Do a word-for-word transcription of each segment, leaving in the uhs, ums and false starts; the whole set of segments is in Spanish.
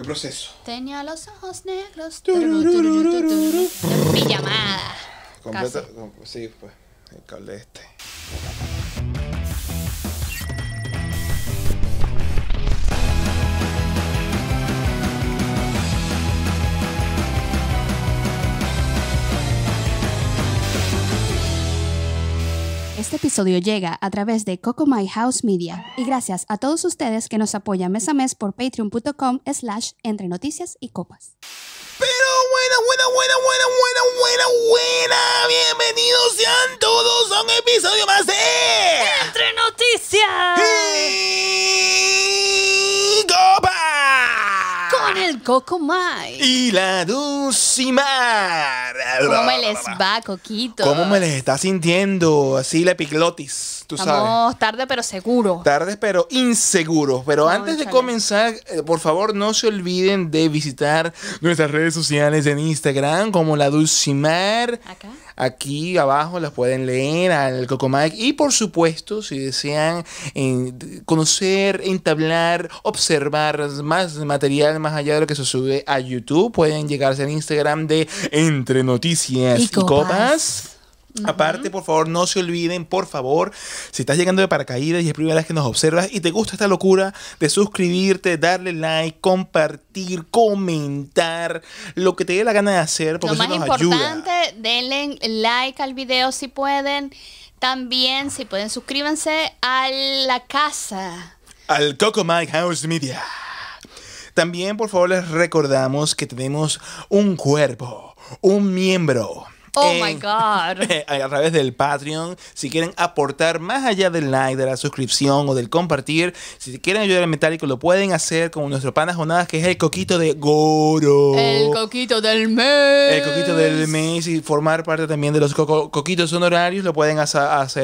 ¿Qué proceso? Tenía los ojos negros. Mi llamada. Completa, com sí, pues. El cable este. Este episodio llega a través de CocoMike House Media y gracias a todos ustedes que nos apoyan mes a mes por patreon.com slash entre noticias y copas. Pero buena, buena, buena, buena, buena, buena, buena. Bienvenidos sean todos a un episodio más de Entre Noticias y Copas. Con el CocoMike. Y la Dulcimar. ¿Cómo me les va, Coquito? ¿Cómo me les está sintiendo? Así la epiglotis, tú Estamos sabes. Vamos, tarde pero seguro. Tarde pero inseguros. Pero no, antes de chale. comenzar, por favor, no se olviden de visitar nuestras redes sociales en Instagram, como la Dulcimar. Acá. Aquí abajo las pueden leer al CocoMike. Y por supuesto, si desean en conocer, entablar, observar más material más allá de lo que se sube a YouTube, pueden llegarse al Instagram de Entre Noticias y Copas. Uh-huh. Aparte, por favor, no se olviden, por favor, si estás llegando de paracaídas y es primera vez que nos observas y te gusta esta locura, de suscribirte, darle like, compartir, comentar, lo que te dé la gana de hacer, porque eso nos ayuda. Lo más importante, denle like al video si pueden. También, si pueden, suscríbanse a la casa. Al CocoMike House Media. También, por favor, les recordamos que tenemos un cuerpo, un miembro. Oh en, my God. A través del Patreon. Si quieren aportar más allá del like, de la suscripción o del compartir, si quieren ayudar al metálico, lo pueden hacer con nuestro pana Jonadas, que es el coquito de Goro. El coquito del mes. El coquito del mes. Y formar parte también de los co coquitos honorarios, lo pueden hacer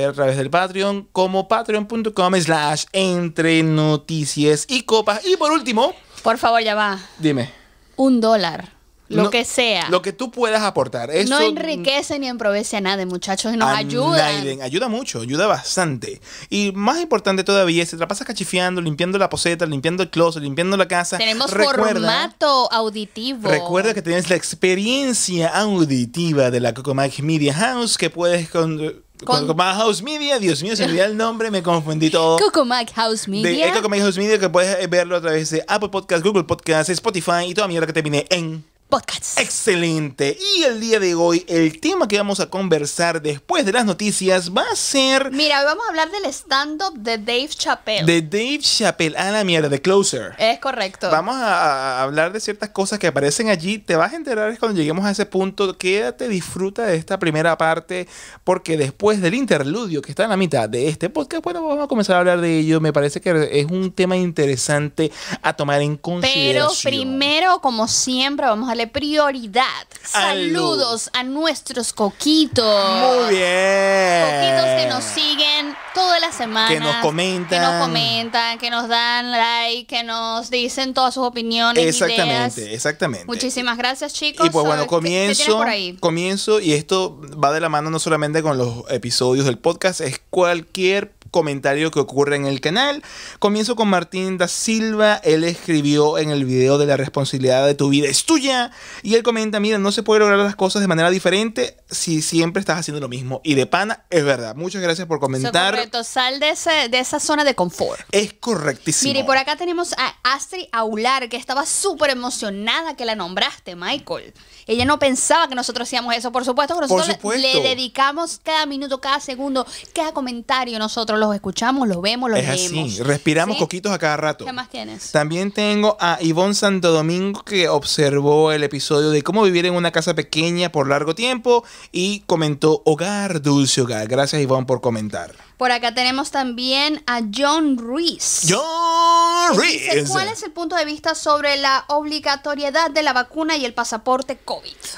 a través del Patreon, como patreon.com slash entre noticias y copas. Y por último, por favor, ya va. Dime. Un dólar. Lo no, que sea. Lo que tú puedas aportar. Eso no enriquece ni empobrece a nadie, muchachos. Y nos ayuda. Ayuda mucho, ayuda bastante. Y más importante todavía, si te la pasas cachifiando, limpiando la poseta, limpiando el closet, limpiando la casa. Tenemos recuerda, formato auditivo. Recuerda que tienes la experiencia auditiva de la CocoMike Media House, que puedes... Con, Con... CocoMike House Media, Dios mío, se me olvidó el nombre, me confundí todo. CocoMike House Media. CocoMike House Media, que puedes verlo a través de Apple Podcasts, Google Podcasts, Spotify y toda mierda que termine en... Podcast. Excelente. Y el día de hoy, el tema que vamos a conversar después de las noticias va a ser... Mira, vamos a hablar del stand-up de Dave Chappelle. De Dave Chappelle, a la mierda, The Closer. Es correcto. Vamos a, a hablar de ciertas cosas que aparecen allí. Te vas a enterar cuando lleguemos a ese punto. Quédate, disfruta de esta primera parte, porque después del interludio que está en la mitad de este podcast, bueno, vamos a comenzar a hablar de ello. Me parece que es un tema interesante a tomar en consideración. Pero primero, como siempre, vamos a prioridad. Saludos a nuestros coquitos. Muy bien. Coquitos que nos siguen toda la semana. Que nos comentan. Que nos comentan, que nos dan like, que nos dicen todas sus opiniones. Exactamente, ideas. exactamente. Muchísimas gracias, chicos. Y pues bueno, comienzo. Por ahí? Comienzo, y esto va de la mano no solamente con los episodios del podcast, es cualquier comentario que ocurre en el canal. Comienzo con Martín da Silva. Él escribió en el video de la responsabilidad de tu vida es tuya, y él comenta: mira, no se puede lograr las cosas de manera diferente si siempre estás haciendo lo mismo. Y de pana, es verdad. Muchas gracias por comentar. Es correcto, sal de, ese, de esa zona de confort. Es correctísimo. Mire, por acá tenemos a Astrid Aular, que estaba súper emocionada que la nombraste, Michael. Ella no pensaba que nosotros hacíamos eso, por supuesto, que nosotros por supuesto. le dedicamos cada minuto, cada segundo, cada comentario. Nosotros los escuchamos, los vemos, los leemos. Es así, respiramos ¿Sí? coquitos a cada rato. ¿Qué más tienes? También tengo a Ivonne Santo Domingo, que observó el episodio de cómo vivir en una casa pequeña por largo tiempo y comentó: hogar, dulce hogar. Gracias, Ivonne, por comentar. Por acá tenemos también a John Ruiz. John Ruiz. Dice: ¿cuál es el punto de vista sobre la obligatoriedad de la vacuna y el pasaporte COVID?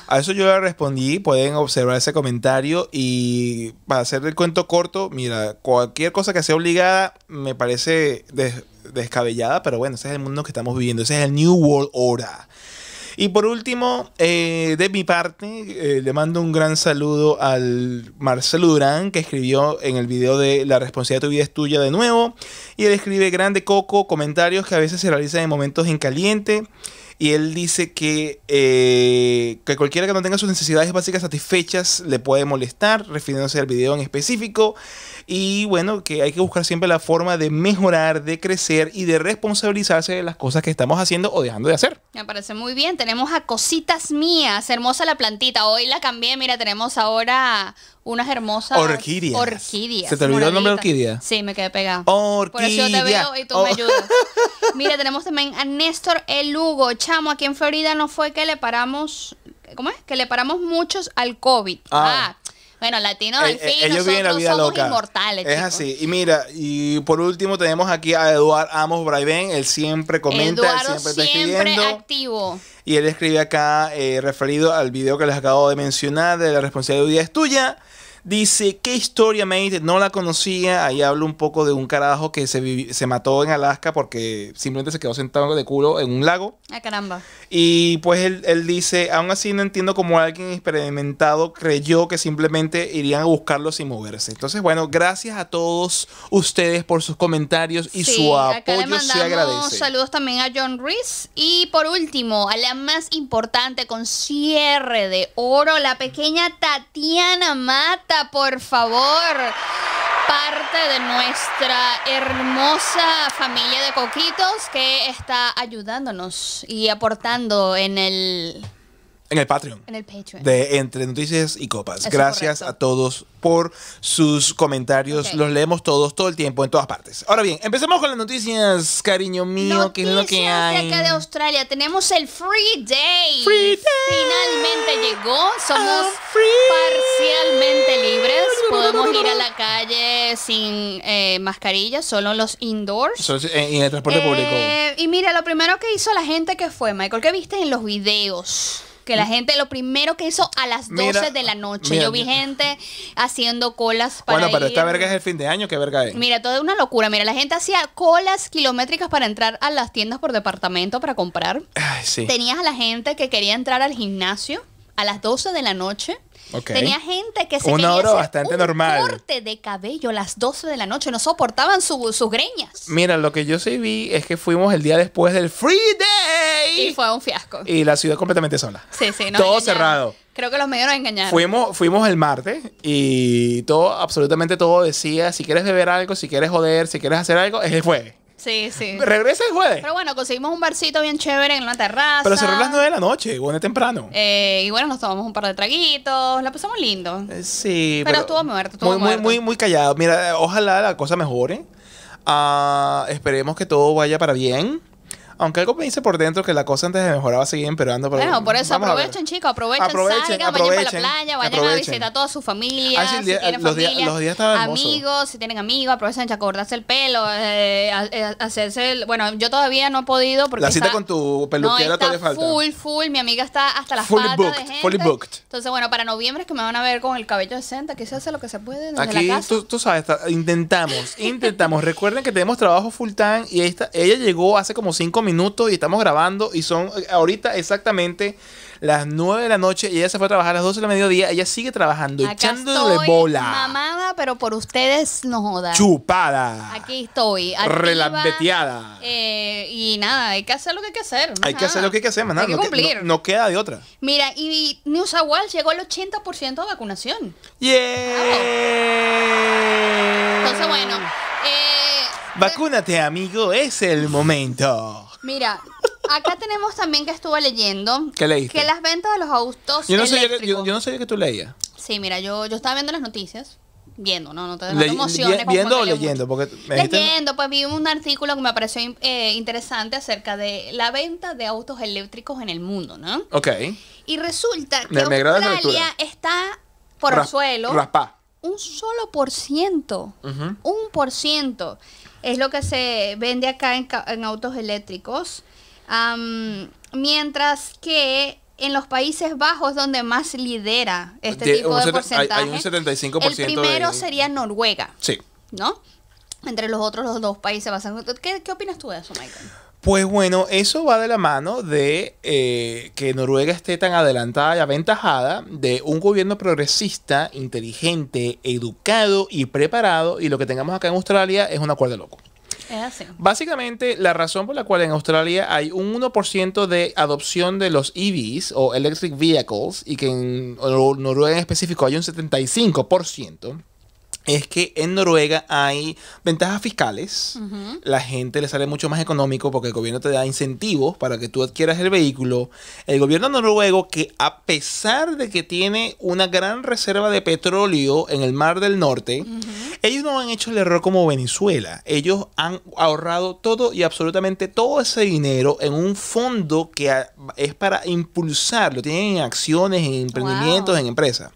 A eso yo le respondí. Pueden observar ese comentario. Y para hacer el cuento corto, mira, cualquier cosa que sea obligada me parece des descabellada. Pero bueno, ese es el mundo que estamos viviendo. Ese es el New World Order. Y por último, eh, de mi parte, eh, le mando un gran saludo al Marcelo Durán, que escribió en el video de La responsabilidad de tu vida es tuya de nuevo. Y él escribe: grande Coco, comentarios que a veces se realizan en momentos en caliente. y él dice que, eh, que cualquiera que no tenga sus necesidades básicas satisfechas le puede molestar, refiriéndose al video en específico, y bueno, que hay que buscar siempre la forma de mejorar, de crecer y de responsabilizarse de las cosas que estamos haciendo o dejando de hacer. Me parece muy bien. Tenemos a Cositas Mías, hermosa la plantita, hoy la cambié, mira, tenemos ahora unas hermosas orquídeas. orquídeas. ¿Se te olvidó el nombre de orquídea? Sí, me quedé pegada. Orquídea. Por eso yo te veo y tú oh. me ayudas. Mira, tenemos también a Néstor El Hugo. Chamo, aquí en Florida no fue que le paramos... ¿Cómo es? Que le paramos muchos al COVID. Ah, ah bueno, latinos al fin, ellos nosotros la vida somos loca. Inmortales, es chicos. Así. Y mira, y por último tenemos aquí a Eduard Amos Braivén. Él siempre comenta, Eduardo él siempre está siempre escribiendo. Activo. Y él escribe acá, eh, referido al video que les acabo de mencionar, de la responsabilidad es tuya. Dice, ¿qué historia, mate? No la conocía. Ahí hablo un poco de un carajo que se, se mató en Alaska porque simplemente se quedó sentado de culo en un lago. Ah, caramba. Y pues él, él dice, aún así no entiendo cómo alguien experimentado creyó que simplemente irían a buscarlo sin moverse. Entonces, bueno, gracias a todos ustedes por sus comentarios y sí, su apoyo. Acá le mandamos, se agradece. Saludos también a John Ruiz. Y por último, a la más importante, con cierre de oro, la pequeña Tatiana Mata. Por favor, parte de nuestra hermosa familia de coquitos que está ayudándonos y aportando en el... En el Patreon. En el Patreon. De Entre Noticias y Copas. Eso Gracias correcto. a todos por sus comentarios. Okay. Los leemos todos, todo el tiempo, en todas partes. Ahora bien, empecemos con las noticias, cariño mío. Noticias que es lo que hay. De acá de Australia. Tenemos el Free Day. Free Day. Finalmente llegó. Somos parcialmente libres. Podemos ir a la calle sin eh, mascarilla, solo los indoors. So, en, en el transporte eh, público. Y mira, lo primero que hizo la gente que fue, Michael, que viste en los videos... Que la gente, lo primero que hizo a las doce mira, de la noche. Mira, yo vi gente haciendo colas para Bueno, pero ir. Esta verga es el fin de año, ¿qué verga es? Mira, toda una locura. Mira, la gente hacía colas kilométricas para entrar a las tiendas por departamento para comprar. Ay, sí. Tenías a la gente que quería entrar al gimnasio a las doce de la noche. Okay. Tenía gente que se Una quería hacer un normal. corte de cabello a las doce de la noche. No soportaban su, sus greñas. Mira, lo que yo sí vi es que fuimos el día después del Free Day. Y fue un fiasco. Y la ciudad completamente sola. Sí, sí. Todo engañaron. cerrado. Creo que los medios nos engañaron. Fuimos, fuimos el martes y todo, absolutamente todo decía, si quieres beber algo, si quieres joder, si quieres hacer algo, es el jueves. Sí, sí. Regresa el jueves. Pero bueno, conseguimos un barcito bien chévere en una terraza. Pero cerró a las nueve de la noche, bueno, temprano. Eh, y bueno, nos tomamos un par de traguitos, la pasamos lindo. Eh, sí. Pero, pero estuvo muerto, estuvo muy, muerto. Muy, muy, muy callado. Mira, ojalá la cosa mejore. Uh, esperemos que todo vaya para bien. Aunque algo me dice por dentro que la cosa antes de mejorar va a seguir empeorando. Pero bueno, por eso aprovechen, chicos, aprovechen, aprovechen, salgan, aprovechen, vayan para la playa, vayan aprovechen. a visitar a toda su familia, ah, sí, día, si tienen los familia, días, los días amigos, si tienen amigos, aprovechen a cortarse el pelo, eh, a, a hacerse el... Bueno, yo todavía no he podido porque La cita está, con tu peluquera no, todavía falta. full, full, mi amiga está hasta las fully patas booked, de gente. Fully booked. Entonces, bueno, para noviembre es que me van a ver con el cabello decente, que se hace lo que se puede desde Aquí, la casa. Tú, tú sabes, está, intentamos, intentamos. Recuerden que tenemos trabajo full time y esta, ella llegó hace como cinco minutos minutos y estamos grabando y son ahorita exactamente las nueve de la noche y ella se fue a trabajar a las doce del mediodía. Ella sigue trabajando, Acá echándole estoy bola. Mamada, pero por ustedes no jodan. Chupada. Aquí estoy. Relambeteada. Eh, y nada, hay que hacer lo que hay que hacer. Hay nada. que hacer lo que hay que hacer, más nada. Hay que cumplir. No, no, no queda de otra. Mira, y New South Wales llegó al ochenta por ciento de vacunación. Yeah. Claro. Entonces, bueno. Eh, Vacúnate, amigo, es el momento. Mira, acá tenemos también que estuve leyendo. ¿Qué leíste? Que las ventas de los autos yo no eléctricos... Que, yo, yo no sabía que tú leías. Sí, mira, yo, yo estaba viendo las noticias. Viendo, no, no te, no te emociones. ¿Viendo o leyendo? Porque me leyendo, pues vi un artículo que me pareció eh, interesante acerca de la venta de autos eléctricos en el mundo, ¿no? Ok. Y resulta que me, me Australia está por Ras, el suelo... Raspá. Un solo por ciento. Uh-huh. Un por ciento. Es lo que se vende acá en, en autos eléctricos. Um, mientras que en los Países Bajos, donde más lidera este de, tipo de porcentaje, hay, hay un setenta y cinco por ciento. El primero de... sería Noruega. Sí. ¿No? Entre los otros, los dos países basan. ¿Qué, qué opinas tú de eso, Michael? Pues bueno, eso va de la mano de eh, que Noruega esté tan adelantada y aventajada de un gobierno progresista, inteligente, educado y preparado, y lo que tengamos acá en Australia es una cuerda loco. Es así. Básicamente, la razón por la cual en Australia hay un uno por ciento de adopción de los E Vs o Electric Vehicles y que en Noruega en específico hay un setenta y cinco por ciento. Es que en Noruega hay ventajas fiscales, uh-huh. La gente le sale mucho más económico porque el gobierno te da incentivos para que tú adquieras el vehículo. El gobierno noruego, que a pesar de que tiene una gran reserva de petróleo en el Mar del Norte, uh-huh. Ellos no han hecho el error como Venezuela. Ellos han ahorrado todo y absolutamente todo ese dinero en un fondo que es para impulsarlo. Tienen en acciones, en emprendimientos, wow. En empresas.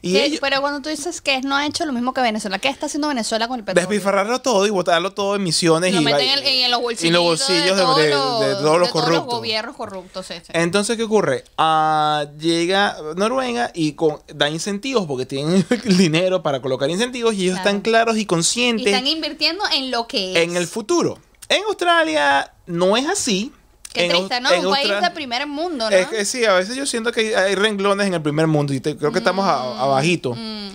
Y sí, ellos, pero cuando tú dices que no ha hecho lo mismo que Venezuela, ¿qué está haciendo Venezuela con el petróleo? Despilfarrarlo todo y botarlo todo en misiones. Lo y meten en, en los bolsillos, en los bolsillos de, de, todos de, los, de todos los de corruptos. Todos los gobiernos corruptos. Este. Entonces, ¿qué ocurre? Uh, llega Noruega y con, da incentivos porque tienen el dinero para colocar incentivos y ellos claro. Están claros y conscientes. Y están invirtiendo en lo que es. En el futuro. En Australia no es así. Qué en, triste, ¿no? En un país de primer mundo, ¿no? Es que, sí, a veces yo siento que hay renglones en el primer mundo y te, creo que mm. estamos a, abajito. Mm.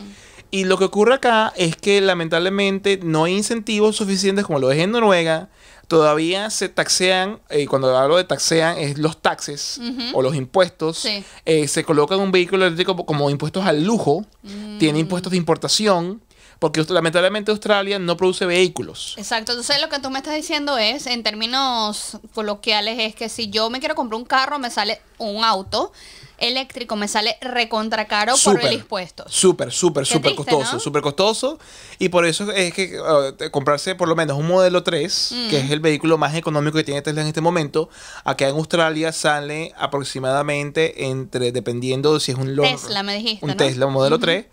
Y lo que ocurre acá es que lamentablemente no hay incentivos suficientes como lo es en Noruega. Todavía se taxean, eh, cuando hablo de taxean, es los taxes uh-huh. o los impuestos. Sí. Eh, se colocan un vehículo eléctrico como, como impuestos al lujo, mm. tiene impuestos de importación. Porque lamentablemente Australia no produce vehículos. Exacto. Entonces lo que tú me estás diciendo es, en términos coloquiales, es que si yo me quiero comprar un carro, me sale un auto eléctrico, me sale recontra caro super, por el impuesto. Súper, súper, súper costoso. ¿No? Súper costoso. Y por eso es que uh, comprarse por lo menos un modelo tres, mm. que es el vehículo más económico que tiene Tesla en este momento, acá en Australia sale aproximadamente entre, dependiendo de si es un Lord, Tesla, me dijiste, un ¿no? Tesla, un modelo uh-huh. tres.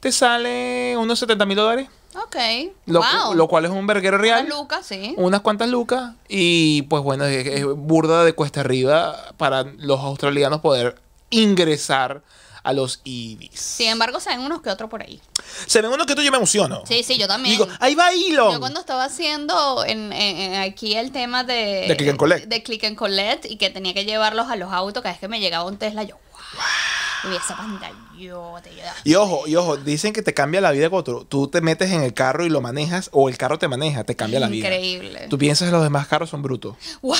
Te sale unos setenta mil dólares. Ok. Lo, wow. lo cual es un verguero real. Unas lucas, sí. Unas cuantas lucas. Y pues bueno, es, es burda de cuesta arriba para los australianos poder ingresar a los E Vs. Sin embargo, se ven unos que otros por ahí. Se ven unos que otros, yo me emociono. Sí, sí, yo también. Digo, ahí va Elon. Yo cuando estaba haciendo en, en, en aquí el tema de, de, click and collect. de Click and Collect y que tenía que llevarlos a los autos, cada vez que me llegaba un Tesla, yo, wow. wow. Y esa pantalla, yo te ayuda. Y ojo, y ojo, dicen que te cambia la vida cuando tú te metes en el carro y lo manejas, o el carro te maneja, te cambia Increíble. la vida. Increíble. Tú piensas que los demás carros son brutos. ¡Wow!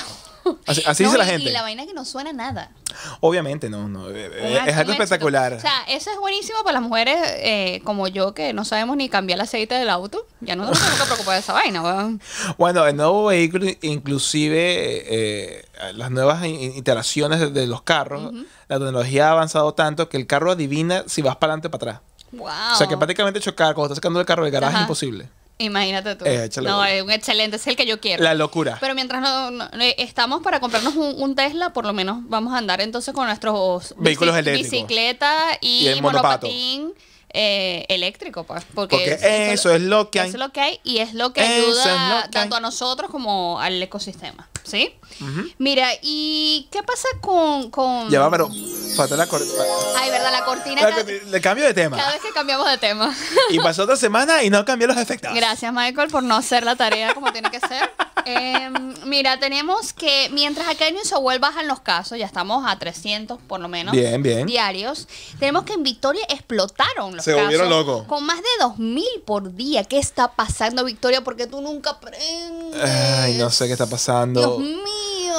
Así, así no, dice la gente. Y la vaina es que no suena nada. Obviamente, no, no. Es, es algo espectacular. O sea, eso es buenísimo para las mujeres eh, como yo, que no sabemos ni cambiar el aceite del auto. Ya no nos tenemos que preocupar de esa vaina, weón. Bueno, el nuevo vehículo, inclusive eh, las nuevas iteraciones de, de los carros, uh-huh. la tecnología ha avanzado tanto que el carro adivina si vas para adelante o para atrás. Wow. O sea, que prácticamente chocar cuando estás sacando el carro del garaje Ajá. es imposible. Imagínate tú. Eh, no, es un excelente, es el que yo quiero. La locura. Pero mientras no, no estamos para comprarnos un, un Tesla, por lo menos vamos a andar entonces con nuestros vehículos bici, eléctricos. Bicicleta y, y el monopatín eh, eléctrico, pues. Porque, porque eso, eso es lo que hay. Eso es lo que hay y es lo que eso ayuda que tanto a nosotros como al ecosistema. ¿Sí? Uh-huh. Mira, ¿y qué pasa con...? con... Ya va, pero falta la cortina. Ay, verdad, la cortina... La, cada... Le cambio de tema. Cada vez que cambiamos de tema. Y pasó otra semana y no cambió los efectos. Gracias, Michael, por no hacer la tarea como tiene que ser. Eh, mira, tenemos que... Mientras acá en New South Wales bajan los casos, ya estamos a trescientos por lo menos. Bien, bien. Diarios. Tenemos que en Victoria explotaron los Se casos. Se volvieron locos. Con más de dos mil por día. ¿Qué está pasando, Victoria? Porque tú nunca aprendes. Ay, no sé qué está pasando. Dios mío.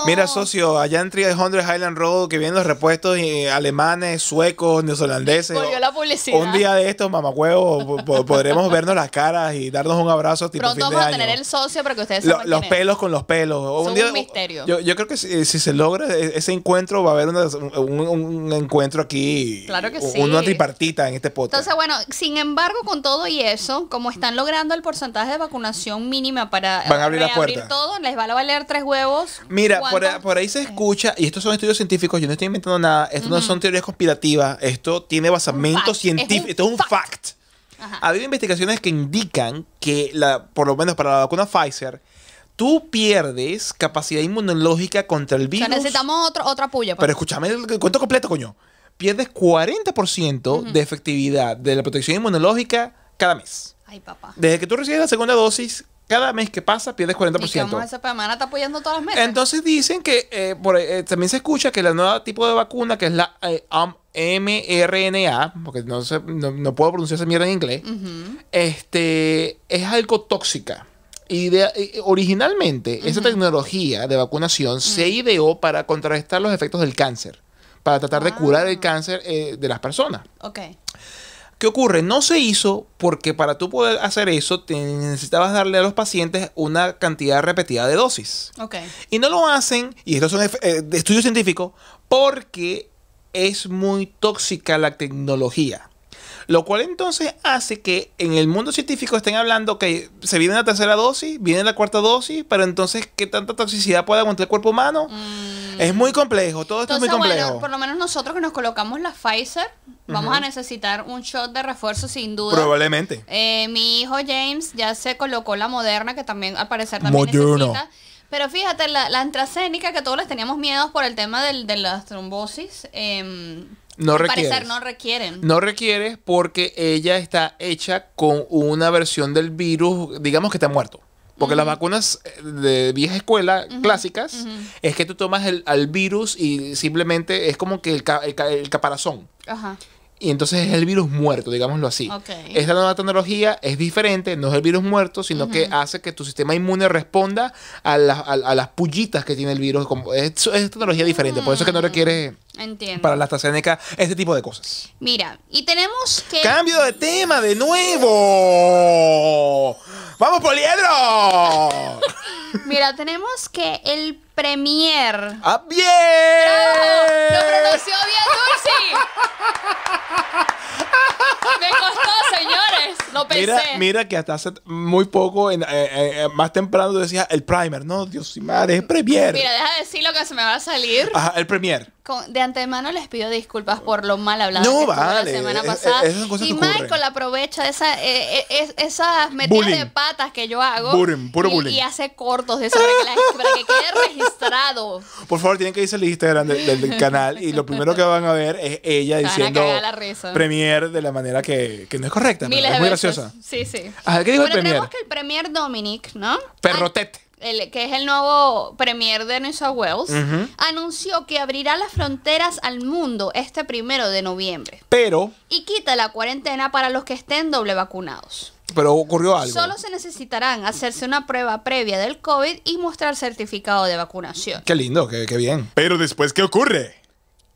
Mira, socio, allá en trescientos Highland Road que vienen los repuestos y alemanes, suecos, neozelandeses. Volvió la publicidad. Un día de estos, mamacuevos, po podremos vernos las caras y darnos un abrazo tipo Pronto fin vamos de año. a tener el socio para que ustedes sepan. Lo, los pelos con los pelos. Un, día, un misterio. Yo, yo creo que si, si se logra ese encuentro, va a haber una, un, un encuentro aquí. Claro que un, sí. Una tripartita en este podcast. Entonces, bueno, sin embargo, con todo y eso, como están logrando el porcentaje de vacunación mínima para Van a abrir la puerta. todo, les va a valer tres huevos. Mira, por, por ahí se escucha, y estos son estudios científicos, yo no estoy inventando nada, esto uh-huh. no son teorías conspirativas, esto tiene basamento científico, esto es un fact. Ajá. Ha habido investigaciones que indican que, la, por lo menos para la vacuna Pfizer, tú pierdes capacidad inmunológica contra el virus. O sea, necesitamos otro, otra puya. Pero escúchame el cuento completo, coño. Pierdes cuarenta por ciento uh-huh. de efectividad de la protección inmunológica cada mes. Ay, papá. Desde que tú recibes la segunda dosis, cada mes que pasa pierdes cuarenta por ciento. Esa semana está apoyando todas las metas. Entonces dicen que eh, por, eh, también se escucha que la nueva tipo de vacuna, que es la eh, um, eme erre ene a, porque no, sé, no, no puedo pronunciar esa mierda en inglés, uh-huh. este, es algo tóxica. idea, originalmente, uh-huh. esa tecnología de vacunación uh-huh. se ideó para contrarrestar los efectos del cáncer, para tratar ah. de curar el cáncer eh, de las personas. Ok. ¿Qué ocurre? No se hizo porque para tú poder hacer eso te necesitabas darle a los pacientes una cantidad repetida de dosis. Okay. Y no lo hacen, y estos son eh, estudios científicos, porque es muy tóxica la tecnología. Lo cual entonces hace que en el mundo científico estén hablando que se viene la tercera dosis, viene la cuarta dosis, pero entonces, ¿qué tanta toxicidad puede aguantar el cuerpo humano? Mm. Es muy complejo, todo esto entonces, es muy complejo. Bueno, por lo menos nosotros que nos colocamos la Pfizer, vamos uh-huh. a necesitar un shot de refuerzo sin duda. Probablemente. Eh, mi hijo James ya se colocó la Moderna, que también al parecer también Moderno. necesita. Pero fíjate, la, la AstraZeneca, que todos les teníamos miedos por el tema del, de las trombosis, eh, No requiere. No requieren. No requiere porque ella está hecha con una versión del virus, digamos que está muerto. Porque uh-huh. las vacunas de vieja escuela, uh-huh. clásicas, uh-huh. es que tú tomas el, al virus y simplemente es como que el, ca el, ca el caparazón. Ajá. Y entonces es el virus muerto, digámoslo así. Okay. Esta nueva tecnología es diferente, no es el virus muerto, sino uh-huh. que hace que tu sistema inmune responda a, la, a, a las pullitas que tiene el virus. Es, es tecnología diferente, uh-huh. por eso es que no requiere Entiendo. para la AstraZeneca este tipo de cosas. Mira, y tenemos que... ¡Cambio de tema de nuevo! ¡Vamos, Poliedro! Mira, tenemos que el premier... ¡Ah, bien! ¡Bravo! ¡Lo pronunció bien, Dulce! ¡Me costó, señores! Lo pensé. Mira, mira que hasta hace muy poco, en, eh, eh, más temprano, decía el primer. No, Dios y madre, es premier. Mira, deja de decir lo que se me va a salir. Ajá, el premier. Con, de antemano les pido disculpas por lo mal hablado no, que vale. la semana pasada. Es, es, y Michael aprovecha esa, eh, es, esas metidas bullying. de patas que yo hago bullying, puro y, bullying. y hace cortos de eso para que, la, para que quede registrado. Por favor, tienen que irse al Instagram del, del, del canal y lo primero que van a ver es ella diciendo premier de la manera que, que no es correcta. Miles pero es muy veces. graciosa. Sí, sí. Ajá, ¿qué dijo bueno, el premier? Tenemos que el premier Dominic, ¿no? Perrottet. Ay, El, que es el nuevo premier de New South Wales, uh-huh. anunció que abrirá las fronteras al mundo este primero de noviembre. Pero... Y quita la cuarentena para los que estén doble vacunados. Pero ocurrió algo. Solo se necesitarán hacerse una prueba previa del COVID y mostrar certificado de vacunación. Qué lindo, qué, qué bien. Pero después, ¿qué ocurre?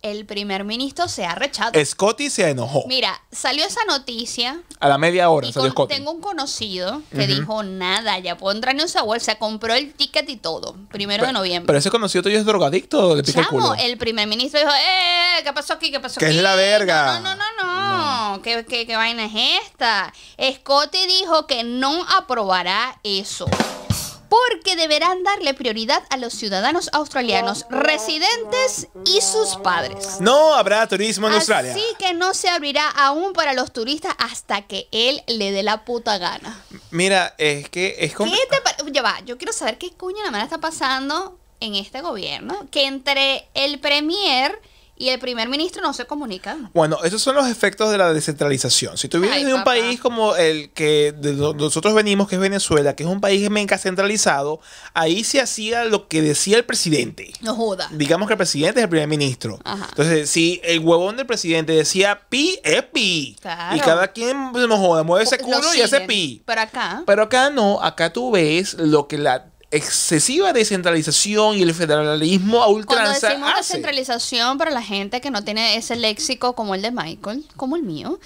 El primer ministro se ha rechado. Scotty se enojó. Mira, salió esa noticia. A la media hora salió Scotty. Tengo un conocido que uh-huh. dijo, nada, ya puedo entrar en New South Wales. Se compró el ticket y todo. Primero pero, de noviembre. Pero ese conocido tuyo es drogadicto. Le pica el culo. El primer ministro dijo, eh, ¿qué pasó aquí? ¿Qué pasó aquí? ¿Qué es la verga? No, no, no, no. no. ¿Qué, qué, ¿Qué vaina es esta? Scotty dijo que no aprobará eso. Porque deberán darle prioridad a los ciudadanos australianos, residentes y sus padres. No habrá turismo en Así Australia. Así que no se abrirá aún para los turistas hasta que él le dé la puta gana. Mira, es que es como... Ya va, yo quiero saber qué coño la mala está pasando en este gobierno. Que entre el premier... Y el primer ministro no se comunica. Bueno, esos son los efectos de la descentralización. Si tú vienes Ay, de un papá. país como el que de nosotros venimos, que es Venezuela, que es un país mega centralizado, ahí se hacía lo que decía el presidente. No joda. Digamos que el presidente es el primer ministro. Ajá. Entonces, si el huevón del presidente decía pi, es pi. Claro. Y cada quien no joda, mueve ese culo y hace pi. Pero acá. Pero acá no, acá tú ves lo que la... excesiva descentralización y el federalismo a ultranza. Cuando decimos descentralización, para la gente que no tiene ese léxico como el de Michael, como el mío,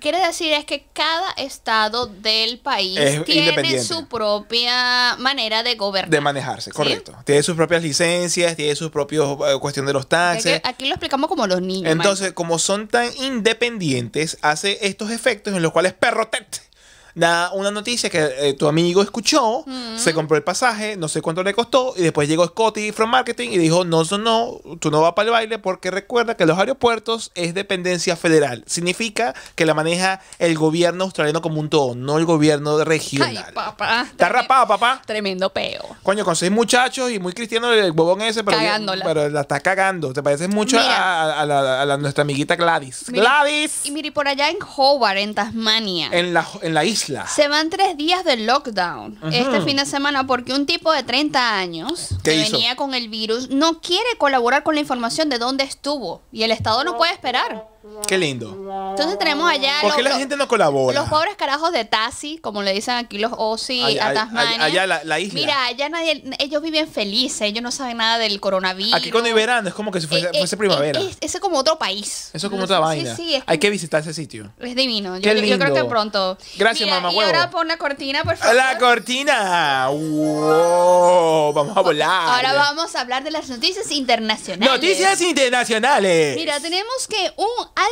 quiere decir es que cada estado del país es tiene su propia manera de gobernar. De manejarse, correcto. ¿Sí? Tiene sus propias licencias, tiene sus propios eh, cuestión de los taxes. Aquí lo explicamos como los niños. Entonces, Michael. como son tan independientes, hace estos efectos en los cuales Perrottet da una noticia que eh, tu amigo escuchó, mm. se compró el pasaje, no sé cuánto le costó, y después llegó Scotty from Marketing y dijo, no, no, no, tú no vas para el baile porque recuerda que los aeropuertos es dependencia federal. Significa que la maneja el gobierno australiano como un todo, no el gobierno regional. Ay, papá. Está rapado, papá. Tremendo peo. Coño, con seis muchachos y muy cristiano el bobón ese, pero, bien, pero la está cagando. Te pareces mucho a, a, a, la, a la, nuestra amiguita Gladys. Mira. Gladys. Y mire, por allá en Hobart, en Tasmania. En la, en la isla. Isla. Se van tres días de lockdown uh-huh. este fin de semana porque un tipo de treinta años que hizo? venía con el virus no quiere colaborar con la información de dónde estuvo y el Estado no puede esperar. Qué lindo. Entonces tenemos allá... ¿Por qué la gente no colabora? Los pobres carajos de Tassi, como le dicen aquí los Ozzy ay, a ay, Tasmania. Ay, allá la, la isla. Mira, allá nadie... Ellos viven felices, ellos no saben nada del coronavirus. Aquí cuando hay verano es como que si fuese, eh, fuese eh, primavera. Ese es, es como otro país. Eso es como no, otra sí, vaina. Sí, es hay que visitar ese sitio. Es divino. Yo, yo creo que pronto. Gracias, Mira, mamá. Y huevo. ahora pon la cortina, por favor. ¡La cortina! ¡Wow! Vamos a volar. Ahora vamos a hablar de las noticias internacionales. ¡Noticias internacionales! Mira, tenemos que un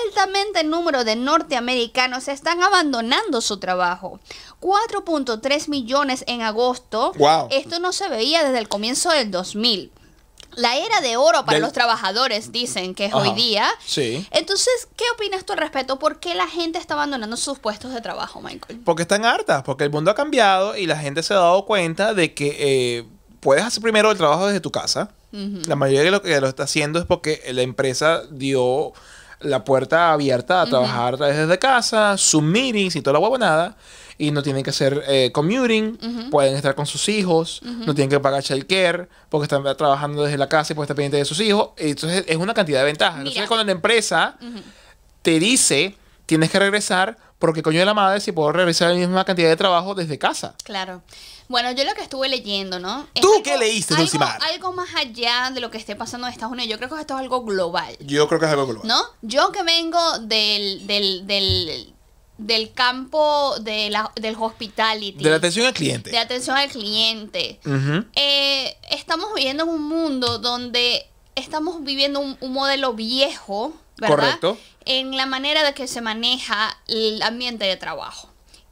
altamente número de norteamericanos están abandonando su trabajo. cuatro punto tres millones en agosto. Wow. Esto no se veía desde el comienzo del dos mil. La era de oro para del... los trabajadores, dicen que es Ajá. hoy día. Sí. Entonces, ¿qué opinas tú al respecto? ¿Por qué la gente está abandonando sus puestos de trabajo, Michael? Porque están hartas, porque el mundo ha cambiado y la gente se ha dado cuenta de que eh, puedes hacer primero el trabajo desde tu casa. Uh-huh. La mayoría de lo que lo está haciendo es porque la empresa dio la puerta abierta a trabajar uh-huh. desde casa, sus meetings y toda la huevonada. Y no tienen que hacer eh, commuting, uh-huh. pueden estar con sus hijos, uh-huh. no tienen que pagar childcare porque están trabajando desde la casa y pueden estar pendientes de sus hijos. Entonces es una cantidad de ventajas. Entonces cuando la empresa uh-huh. te dice, tienes que regresar, porque coño de la madre si puedo regresar la misma cantidad de trabajo desde casa. Claro. Bueno, yo lo que estuve leyendo, ¿no? Es ¿Tú algo, qué leíste, Dulcimar? Algo, algo más allá de lo que esté pasando en Estados Unidos. Yo creo que esto es algo global. Yo creo que es algo global. ¿No? Yo que vengo del... del, del Del campo de la, del hospitality. De la atención al cliente. De la atención al cliente. Uh-huh. eh, estamos viviendo en un mundo donde estamos viviendo un, un modelo viejo, ¿verdad? Correcto. En la manera de que se maneja el ambiente de trabajo.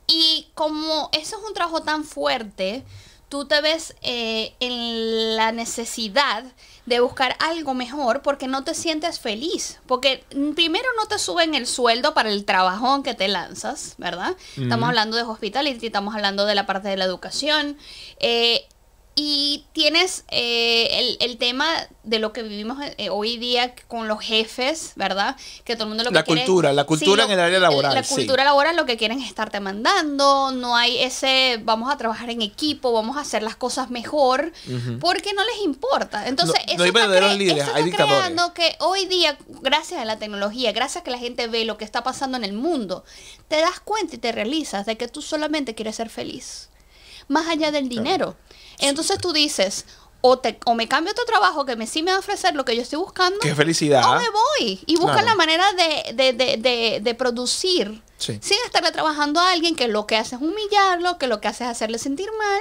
Y como eso es un trabajo tan fuerte, tú te ves eh, en la necesidad de buscar algo mejor porque no te sientes feliz. Porque primero no te suben el sueldo para el trabajón que te lanzas, ¿verdad? Mm. Estamos hablando de hospitality, estamos hablando de la parte de la educación. Eh, y tienes eh, el, el tema de lo que vivimos eh, hoy día con los jefes, ¿verdad? Que todo el mundo lo que quiere... La cultura, la cultura en el área laboral. La cultura laboral, lo que quieren es estarte mandando, no hay ese, vamos a trabajar en equipo, vamos a hacer las cosas mejor, uh-huh. porque no les importa. Entonces, no, eso no hay verdaderos líderes, hay dictadores. Eso está creando que hoy día, gracias a la tecnología, gracias a que la gente ve lo que está pasando en el mundo, te das cuenta y te realizas de que tú solamente quieres ser feliz. Más allá del dinero. Claro. Entonces tú dices, o, te, o me cambio a otro trabajo que me sí me va a ofrecer lo que yo estoy buscando. ¡Qué felicidad! O me voy. Y busca claro. la manera de, de, de, de, de producir. Sí. Sin estarle trabajando a alguien que lo que hace es humillarlo, que lo que hace es hacerle sentir mal.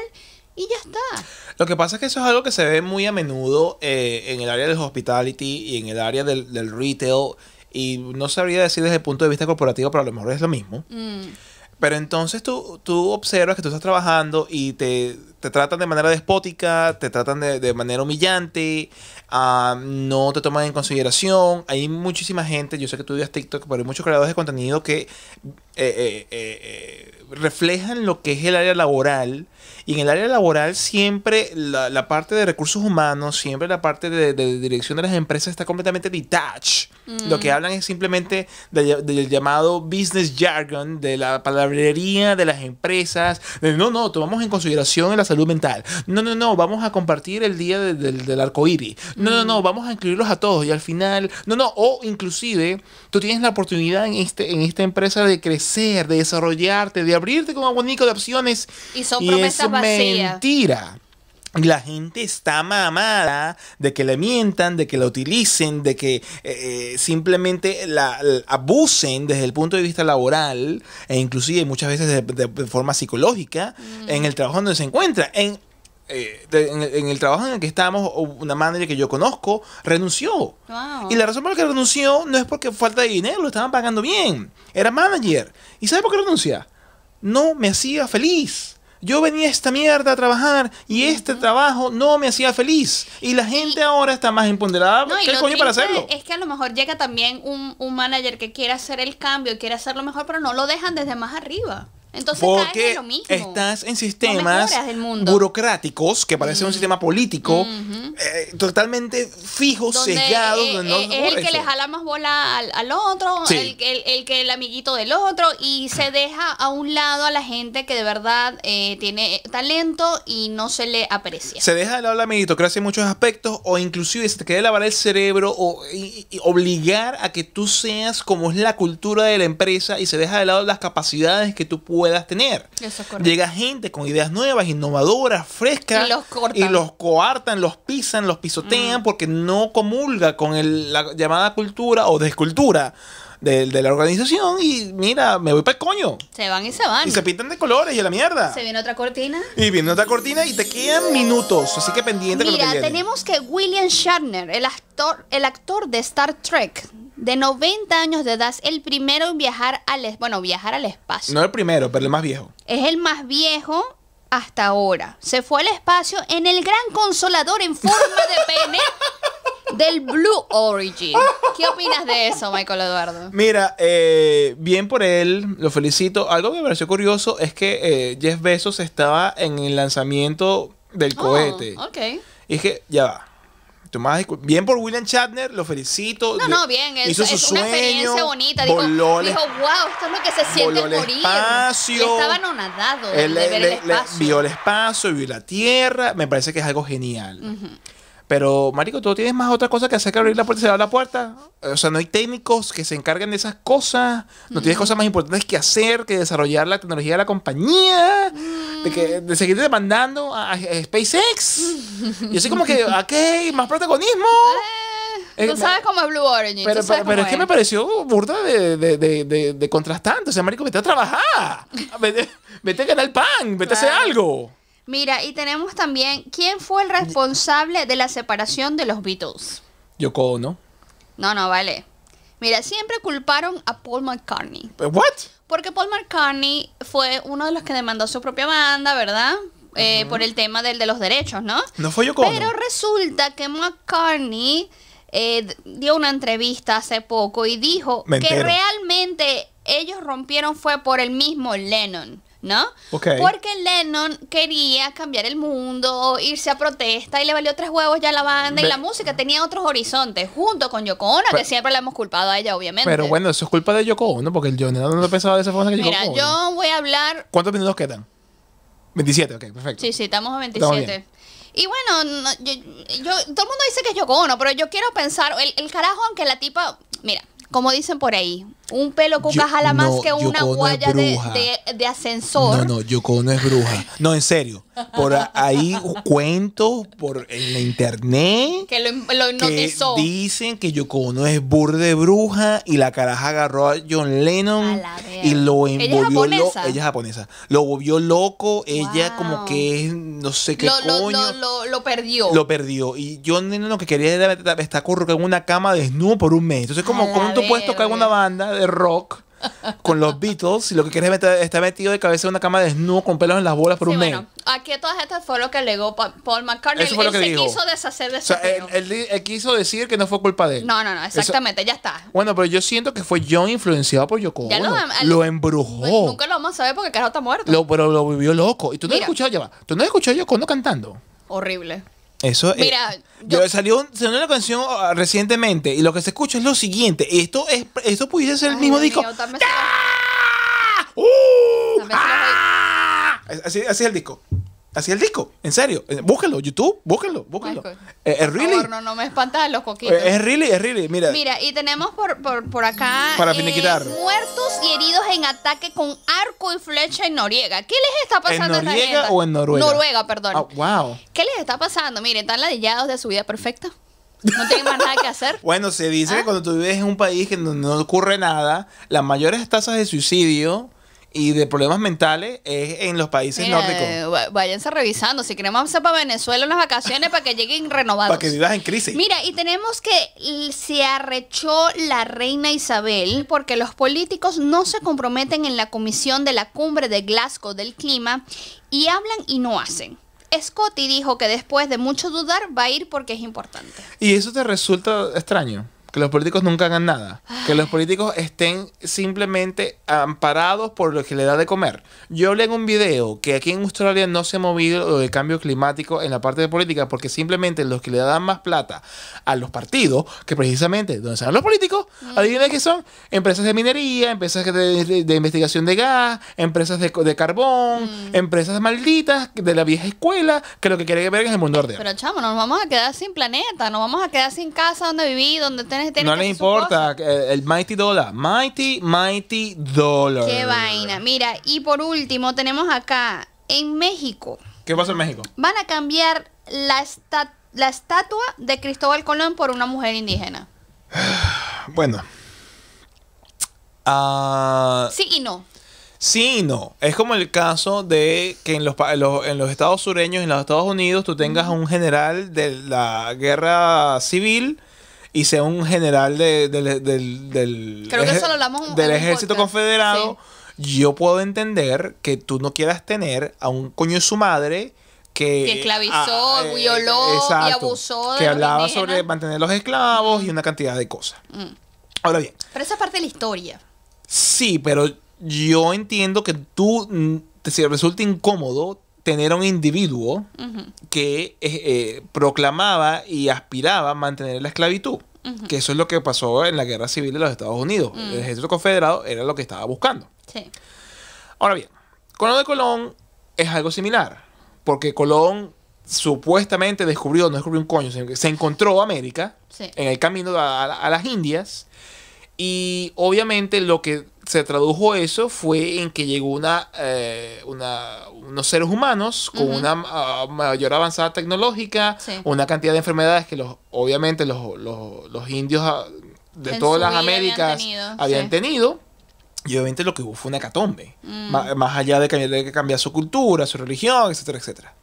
Y ya está. Lo que pasa es que eso es algo que se ve muy a menudo eh, en el área del hospitality y en el área del, del retail. Y no sabría decir desde el punto de vista corporativo, pero a lo mejor es lo mismo. Mm. Pero entonces tú, tú observas que tú estás trabajando y te, te tratan de manera despótica, te tratan de, de manera humillante, uh, no te toman en consideración. Hay muchísima gente, yo sé que tú vives TikTok, pero hay muchos creadores de contenido que eh, eh, eh, reflejan lo que es el área laboral. Y en el área laboral siempre la, la parte de recursos humanos, siempre la parte de, de dirección de las empresas está completamente detached. Mm. Lo que hablan es simplemente del de, de llamado business jargon, de la palabrería de las empresas. De, no, no, tomamos en consideración en la salud mental. No, no, no, vamos a compartir el día de, de, del arcoíris. No, mm. no, no, vamos a incluirlos a todos. Y al final, no, no, o inclusive tú tienes la oportunidad en, este, en esta empresa de crecer, de desarrollarte, de abrirte con un abanico de opciones. Y son y promesas vacías. Mentira. La gente está mamada de que le mientan, de que la utilicen, de que eh, simplemente la, la abusen desde el punto de vista laboral e inclusive muchas veces de, de, de forma psicológica mm. en el trabajo donde se encuentra. En, eh, de, en, en el trabajo en el que estamos, una manager que yo conozco renunció. Wow. Y la razón por la que renunció no es porque falta de dinero, lo estaban pagando bien. Era manager. ¿Y sabe por qué renuncia? No me hacía feliz. Yo venía a esta mierda a trabajar y uh-huh. este trabajo no me hacía feliz. Y la gente y, ahora está más empoderada. No, ¿Qué coño para hacerlo? Es que a lo mejor llega también un, un manager que quiere hacer el cambio y quiere hacerlo mejor, pero no lo dejan desde más arriba. Entonces, porque es lo mismo. Estás en sistemas burocráticos, que parece mm. un sistema político, mm-hmm. eh, totalmente fijos, sellados. Eh, no, es no el que eso. le jala más bola al, al otro, sí. el, el, el que el amiguito del otro, y se deja a un lado a la gente que de verdad eh, tiene talento y no se le aprecia. Se deja de lado la meritocracia en muchos aspectos, o inclusive se te quiere lavar el cerebro o y, y obligar a que tú seas como es la cultura de la empresa, y se deja de lado las capacidades que tú puedes puedas tener. Eso es correcto. Llega gente con ideas nuevas, innovadoras, frescas, y los, y los coartan, los pisan, los pisotean, mm. porque no comulga con el, la llamada cultura o descultura de, de la organización, y mira, me voy para el coño. Se van y se van. Y se pintan de colores y a la mierda. Se viene otra cortina. Y viene otra cortina y te quedan minutos, así que pendiente. Mira, con lo que tenemos que William Shatner, el actor, el actor de Star Trek, de noventa años de edad, es el primero en viajar al, bueno, viajar al espacio. No el primero, pero el más viejo. Es el más viejo hasta ahora. Se fue al espacio en el gran consolador en forma de pene del Blue Origin. ¿Qué opinas de eso, Michael Eduardo? Mira, eh, bien por él, lo felicito. Algo que me pareció curioso es que eh, Jeff Bezos estaba en el lanzamiento del cohete. Oh, ok. Y es que, ya va. Bien por William Shatner, lo felicito. No, no, bien. Hizo es, su es sueño, una experiencia bonita. Dijo, dijo, wow, esto es lo que se siente el morir. Espacio, y estaba anonadado de ver le, el espacio. Vio el espacio, vio la tierra. Me parece que es algo genial. Uh-huh. Pero, marico, tú tienes más otra cosa que hacer que abrir la puerta y cerrar la puerta. O sea, no hay técnicos que se encarguen de esas cosas. No mm. tienes cosas más importantes que hacer que desarrollar la tecnología de la compañía. Mm. De, que, de seguir demandando a, a SpaceX. Y así como que, ¿a qué? ¿Más protagonismo? Eh, tú sabes cómo es Blue Origin. Pero, pero, pero es, es que me pareció burda de, de, de, de, de contrastante. O sea, marico, vete a trabajar. Vete, vete a ganar el pan. Vete claro. a hacer algo. Mira, y tenemos también, ¿quién fue el responsable de la separación de los Beatles? Yoko Ono. No, no, vale. Mira, siempre culparon a Paul McCartney. ¿What? Porque Paul McCartney fue uno de los que demandó su propia banda, ¿verdad? Eh, uh-huh. Por el tema del de los derechos, ¿no? No fue Yoko Ono. Pero resulta que McCartney eh, dio una entrevista hace poco y dijo Me que entero. realmente ellos rompieron fue por el mismo Lennon. ¿No? Okay. Porque Lennon quería cambiar el mundo, irse a protesta, y le valió tres huevos ya la banda Be y la música. Tenía otros horizontes, junto con Yoko Ono, que siempre la hemos culpado a ella, obviamente. Pero bueno, eso es culpa de Yoko Ono, porque el John Lennon no pensaba de esa forma que Yoko Ono. Mira, yo voy a hablar... ¿Cuántos minutos quedan? veintisiete, ok, perfecto. Sí, sí, estamos a veintisiete. Estamos y bueno, no, yo, yo, todo el mundo dice que es Yoko Ono, pero yo quiero pensar... El, el carajo, aunque la tipa... Mira... Como dicen por ahí, un pelo cuca jala más no, que una Yoko guaya no de, de, de ascensor. No, no, Yoko Ono es bruja. No, en serio. Por ahí cuentos por en la internet que lo, lo hipnotizó. Que dicen que Yoko Ono es burde bruja y la caraja agarró a John Lennon a y lo envolvió. Ella es japonesa. Lo, ella es japonesa. Lo volvió loco. Wow. Ella como que es no sé qué lo, coño. Lo, lo, lo perdió. Lo perdió. Y John Lennon lo que quería era estar currucado en una cama desnudo por un mes. Entonces como como tú puedes tocar una banda de rock con los Beatles y lo que quieres meter, está metido de cabeza en una cama desnudo con pelos en las bolas por sí, un mes. Bueno, aquí todas estas fue lo que alegó Paul McCartney. Eso fue él, lo que él dijo. Se quiso deshacer de o sea, él, él, él quiso decir que no fue culpa de él. No, no, no, exactamente, eso, ya está. Bueno, pero yo siento que fue John influenciado por Yoko Ono. Lo, lo embrujó. Pues nunca lo vamos a saber porque el carajo está muerto. Lo, pero lo vivió loco. Y tú no has escuchado, ya va. Tú no has escuchado a Yoko Ono cantando. Horrible. Eso Mira, es, yo, yo, salió, un, salió una canción uh, recientemente y lo que se escucha es lo siguiente. Esto es esto pudiese ser el mismo disco. Así es el disco. Así es el disco. En serio. Búsquenlo, YouTube, búsquenlo, búsquenlo. Eh, es really. Favor, no, no me espantas a los coquitos. Eh, es really, es really. Mira. Mira, y tenemos por, por, por acá Para eh, muertos y heridos en ataque con arco y flecha en Noruega. ¿Qué les está pasando a esta gente? ¿En Noruega o en Noruega? Noruega, perdón. Oh, wow. ¿Qué les está pasando? Miren, están ladillados de su vida perfecta. No tienen más nada que hacer. Bueno, se dice ¿Ah? que cuando tú vives en un país que no, no ocurre nada, las mayores tasas de suicidio y de problemas mentales es en los países Mira, nórdicos. Váyanse revisando. Si queremos hacer para Venezuela unas vacaciones para que lleguen renovados. Para que vivas en crisis. Mira, y tenemos que se arrechó la reina Isabel porque los políticos no se comprometen en la comisión de la cumbre de Glasgow del clima y hablan y no hacen. Scotty dijo que después de mucho dudar va a ir porque es importante. ¿Y eso te resulta extraño? que los políticos nunca hagan nada, que los políticos estén simplemente amparados por lo que le da de comer. Yo hablé en un video que aquí en Australia no se ha movido lo del cambio climático en la parte de política, porque simplemente los que le dan más plata a los partidos, que precisamente donde están los políticos, mm. adivinen qué son: empresas de minería, empresas de, de, de investigación de gas, empresas de, de carbón, mm. empresas malditas de la vieja escuela, que lo que quieren ver es el mundo ordenado. Pero chamo, nos vamos a quedar sin planeta, nos vamos a quedar sin casa donde vivir, donde tenés, tenés no les importa, el, el mighty dollar, mighty, mighty dollar. Qué vaina, mira, y por último tenemos acá, en México. ¿Qué pasa en México? Van a cambiar la, esta, la estatua de Cristóbal Colón por una mujer indígena. Bueno. Uh, sí y no. Sí y no. Es como el caso de que en los, en los, en los estados sureños, en los Estados Unidos, tú tengas a un general de la guerra civil y sea un general de, de, de, del, del, Creo que eso lo hablamos un, del ejército podcast. confederado. Sí. Yo puedo entender que tú no quieras tener a un coño de su madre que... Que esclavizó, a, eh, violó exacto, y abusó de... Que hablaba sobre mantener los esclavos y una cantidad de cosas. Mm. Ahora bien. Pero esa es parte de la historia. Sí, pero yo entiendo que tú te resulta incómodo tener a un individuo uh-huh. que eh, proclamaba y aspiraba a mantener la esclavitud. Uh-huh. Que eso es lo que pasó en la guerra civil de los Estados Unidos. Uh-huh. El ejército confederado era lo que estaba buscando. Sí. Ahora bien, con lo de Colón es algo similar. Porque Colón supuestamente descubrió, no descubrió un coño, se, se encontró América sí. en el camino a, a, a las Indias. Y obviamente lo que se tradujo eso fue en que llegó una, eh, una, unos seres humanos con uh-huh. una uh, mayor avanzada tecnológica, sí. una cantidad de enfermedades que los obviamente los, los, los indios de en todas las Américas habían tenido. Habían sí. tenido y obviamente lo que hubo fue una hecatombe, mm. más, más allá de cambiar, de cambiar su cultura, su religión, etcétera, etcétera.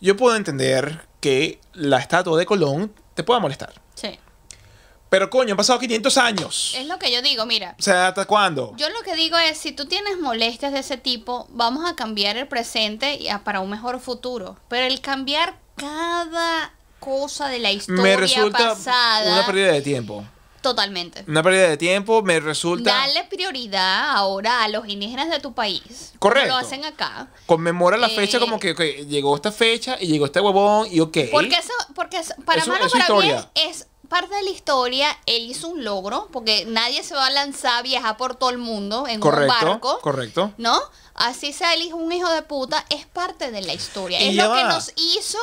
Yo puedo entender que la estatua de Colón te pueda molestar. Sí. Pero coño, han pasado quinientos años. Es lo que yo digo, mira. O sea, ¿hasta cuándo? Yo lo que digo es, si tú tienes molestias de ese tipo, vamos a cambiar el presente para un mejor futuro. Pero el cambiar cada cosa de la historia me resulta pasada, una pérdida de tiempo. Totalmente. Una pérdida de tiempo, me resulta... Dale prioridad ahora a los indígenas de tu país. Correcto. Como lo hacen acá. Conmemora la eh, fecha como que okay, llegó esta fecha y llegó este huevón y ok. Porque eso, porque eso, para eso, malo eso para historia. Bien es... Parte de la historia, él hizo un logro, porque nadie se va a lanzar a viajar por todo el mundo en correcto, un barco. Correcto. ¿No? Así sea él un hijo de puta, es parte de la historia. Y es lo va. que nos hizo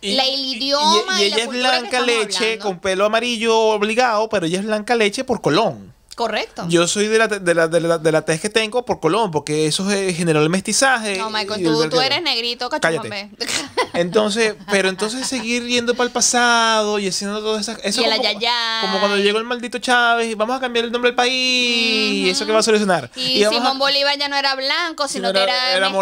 y, la, el idioma y, y, y la cultura. Ella es blanca leche hablando. Con pelo amarillo obligado, pero ella es blanca leche por Colón. Correcto. Yo soy de la, de la, de la, de la tez que tengo por Colón, porque eso es, generó el mestizaje. No, Michael, tú, el, tú eres negrito, cachumbe. Entonces, pero entonces seguir yendo para el pasado y haciendo todas esas... Eso y como, la yayay. Como cuando llegó el maldito Chávez, vamos a cambiar el nombre del país, uh-huh. ¿eso qué va a solucionar? Y, y Simón a, Bolívar ya no era blanco, sino, sino que era, era mestizo,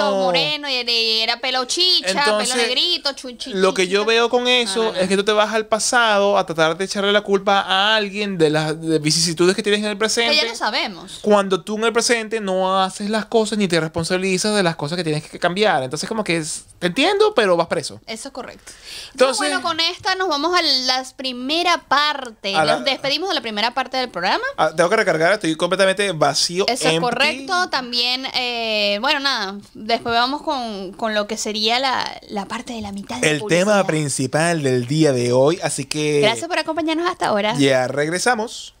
moreno, moreno y era, y era pelo chicha, entonces, pelo negrito, chuchichita. Lo que yo veo con eso ah, es que tú te vas al pasado a tratar de echarle la culpa a alguien de las de vicisitudes que tienes en el presente. Que ya lo sabemos. Cuando tú en el presente no haces las cosas ni te responsabilizas de las cosas que tienes que cambiar. Entonces como que es, te entiendo, pero vas preso. Eso es correcto. Entonces, bueno, con esta nos vamos a la primera parte. Nos la, despedimos de la primera parte del programa. A, tengo que recargar, estoy completamente vacío. Eso empty. es correcto. También, eh, bueno, nada. Después vamos con, con lo que sería la, la parte de la mitad del El tema principal del día de hoy. Así que... Gracias por acompañarnos hasta ahora. Ya regresamos.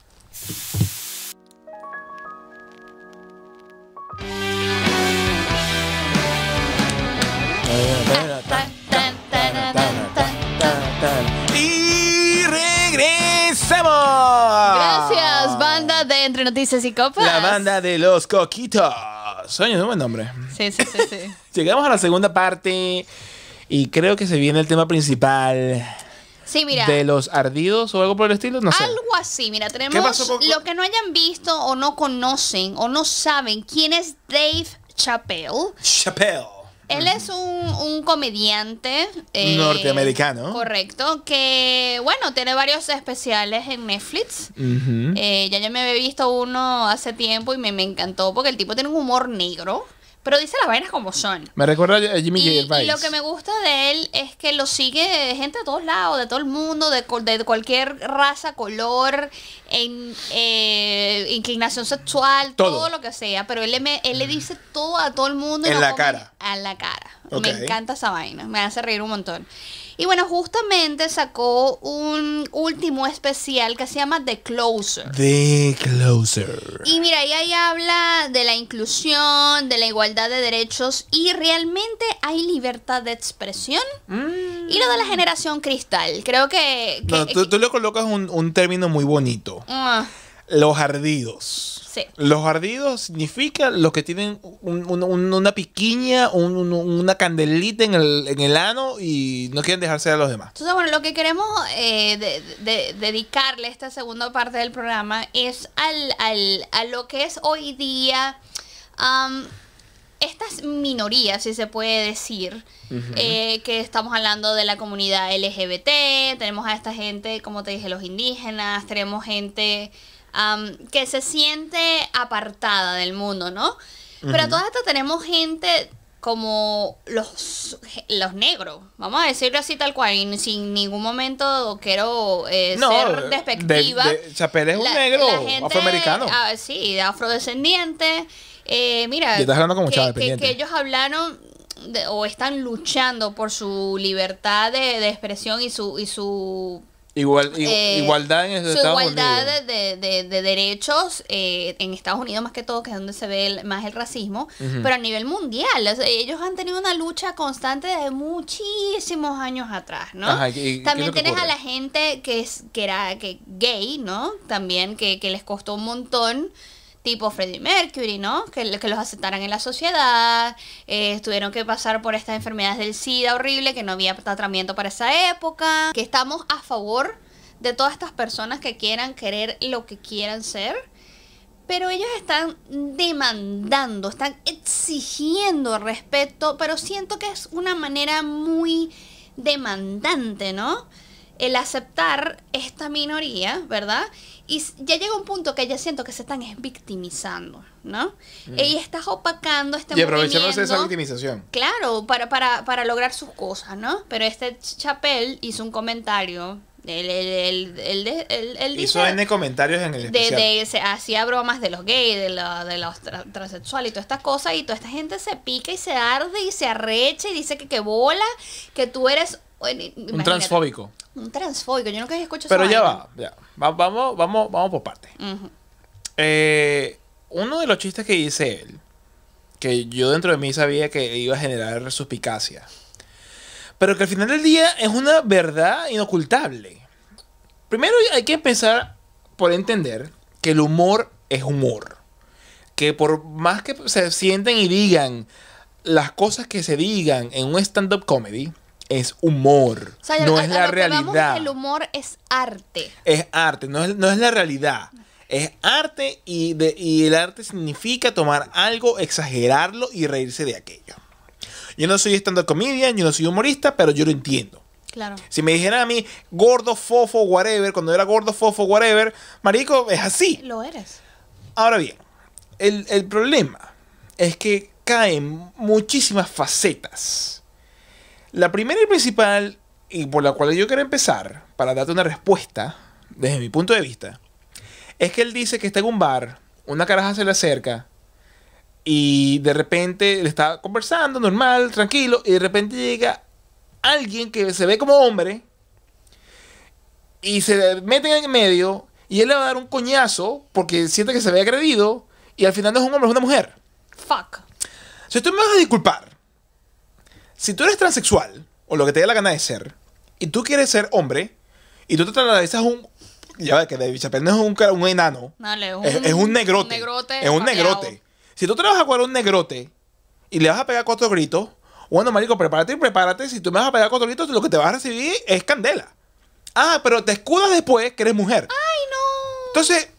Y regresamos. Gracias, banda de Entre Noticias y Copas. La banda de los Coquitos. Sueño, es un buen nombre. Sí, sí, sí, sí. Llegamos a la segunda parte y creo que se viene el tema principal. Sí, mira. De los ardidos o algo por el estilo, no sé. Algo así, mira, tenemos lo que no hayan visto o no conocen o no saben quién es Dave Chappelle. Chappelle. Él es un, un comediante eh, norteamericano. Correcto. Que, bueno, tiene varios especiales en Netflix. Uh-huh. eh, ya yo me había visto uno hace tiempo y me, me encantó porque el tipo tiene un humor negro. Pero dice las vainas como son. Me recuerda a Jimmy y, Gervais. Y lo que me gusta de él es que lo sigue gente de todos lados, de todo el mundo, de, de cualquier raza, color, en, eh, inclinación sexual, todo. todo lo que sea. Pero él le, él le dice todo a todo el mundo. En la cara. A la cara. Okay. Me encanta esa vaina. Me hace reír un montón. Y bueno, justamente sacó un último especial que se llama The Closer. The Closer. Y mira, ahí, ahí habla de la inclusión, de la igualdad de derechos y realmente hay libertad de expresión mm. y lo de la generación cristal. Creo que... que no, tú, que, tú le colocas un, un término muy bonito. Uh, los ardidos. Sí. Los ardidos significa los que tienen un, un, un, una piquiña, un, un, una candelita en el, en el ano y no quieren dejarse a los demás. Entonces, bueno, lo que queremos eh, de, de, dedicarle esta segunda parte del programa es al, al, a lo que es hoy día... Um, estas minorías, si se puede decir, uh-huh. eh, que estamos hablando de la comunidad L G B T, tenemos a esta gente, como te dije, los indígenas, tenemos gente um, que se siente apartada del mundo, ¿no? Uh-huh. Pero a todas estas tenemos gente como los, los negros, vamos a decirlo así tal cual, y sin ningún momento quiero eh, no, ser despectiva. De, de Chappelle es un la, negro, la gente, afroamericano. Ah, sí, afrodescendiente. Eh, mira, que, que, que ellos hablaron de, o están luchando por su libertad de, de expresión y su y su Igual, eh, igualdad en Estados Unidos. Su igualdad de, de, de derechos eh, en Estados Unidos, más que todo, que es donde se ve el, más el racismo, uh-huh. pero a nivel mundial. O sea, ellos han tenido una lucha constante desde muchísimos años atrás, ¿no? Ajá, y, también tienes a la gente que es que era que gay, ¿no? También que, que les costó un montón. Tipo Freddie Mercury, ¿no? Que, que los aceptaran en la sociedad, eh, tuvieron que pasar por estas enfermedades del SIDA horrible, que no había tratamiento para esa época, que estamos a favor de todas estas personas que quieran querer lo que quieran ser, pero ellos están demandando, están exigiendo respeto, pero siento que es una manera muy demandante, ¿no? El aceptar esta minoría, ¿verdad? Y ya llega un punto que ya siento que se están victimizando, ¿no? Mm. Y estás opacando este movimiento. Y aprovechándose esa victimización. Claro, para, para, para lograr sus cosas, ¿no? Pero este Chappelle hizo un comentario. Él, él, él, él, él, él hizo dice, N comentarios en el especial. De, de, se hacía bromas de los gays, de, la, de los tra transexuales y todas estas cosas. Y toda esta gente se pica y se arde y se arrecha y dice que, que bola, que tú eres... Imagínate, un transfóbico. Un transfóbico, yo nunca he escuchado eso. Pero ya va, ya. Va, vamos, vamos, vamos por partes. Uh-huh. eh, uno de los chistes que dice él, que yo dentro de mí sabía que iba a generar suspicacia, pero que al final del día es una verdad inocultable. Primero hay que empezar por entender que el humor es humor. Que por más que se sienten y digan las cosas que se digan en un stand-up comedy... Es humor, o sea, no a, es la a lo realidad. Que vamos, el humor es arte. Es arte, no es, no es la realidad. Es arte y, de, y el arte significa tomar algo, exagerarlo y reírse de aquello. Yo no soy stand-up comedian, yo no soy humorista, pero yo lo entiendo. Claro. Si me dijeran a mí, gordo, fofo, whatever, cuando era gordo, fofo, whatever, marico, es así. Lo eres. Ahora bien, el, el problema es que caen muchísimas facetas. La primera y principal, y por la cual yo quiero empezar, para darte una respuesta, desde mi punto de vista, es que él dice que está en un bar, una caraja se le acerca, y de repente le está conversando, normal, tranquilo, y de repente llega alguien que se ve como hombre, y se meten en el medio, y él le va a dar un coñazo, porque siente que se ve agredido, y al final no es un hombre, es una mujer. Fuck. Si tú me vas a disculpar, si tú eres transexual, o lo que te dé la gana de ser, y tú quieres ser hombre, y tú te atravesas un... Ya ves que Dave Chappelle no es un, un enano. Dale, un, es, es un negrote. Un negrote es un paqueado. Negrote. Si tú te vas a jugar a un negrote, y le vas a pegar cuatro gritos, bueno, marico, prepárate y prepárate. Si tú me vas a pegar cuatro gritos, lo que te vas a recibir es candela. Ah, pero te escudas después que eres mujer. ¡Ay, no! Entonces,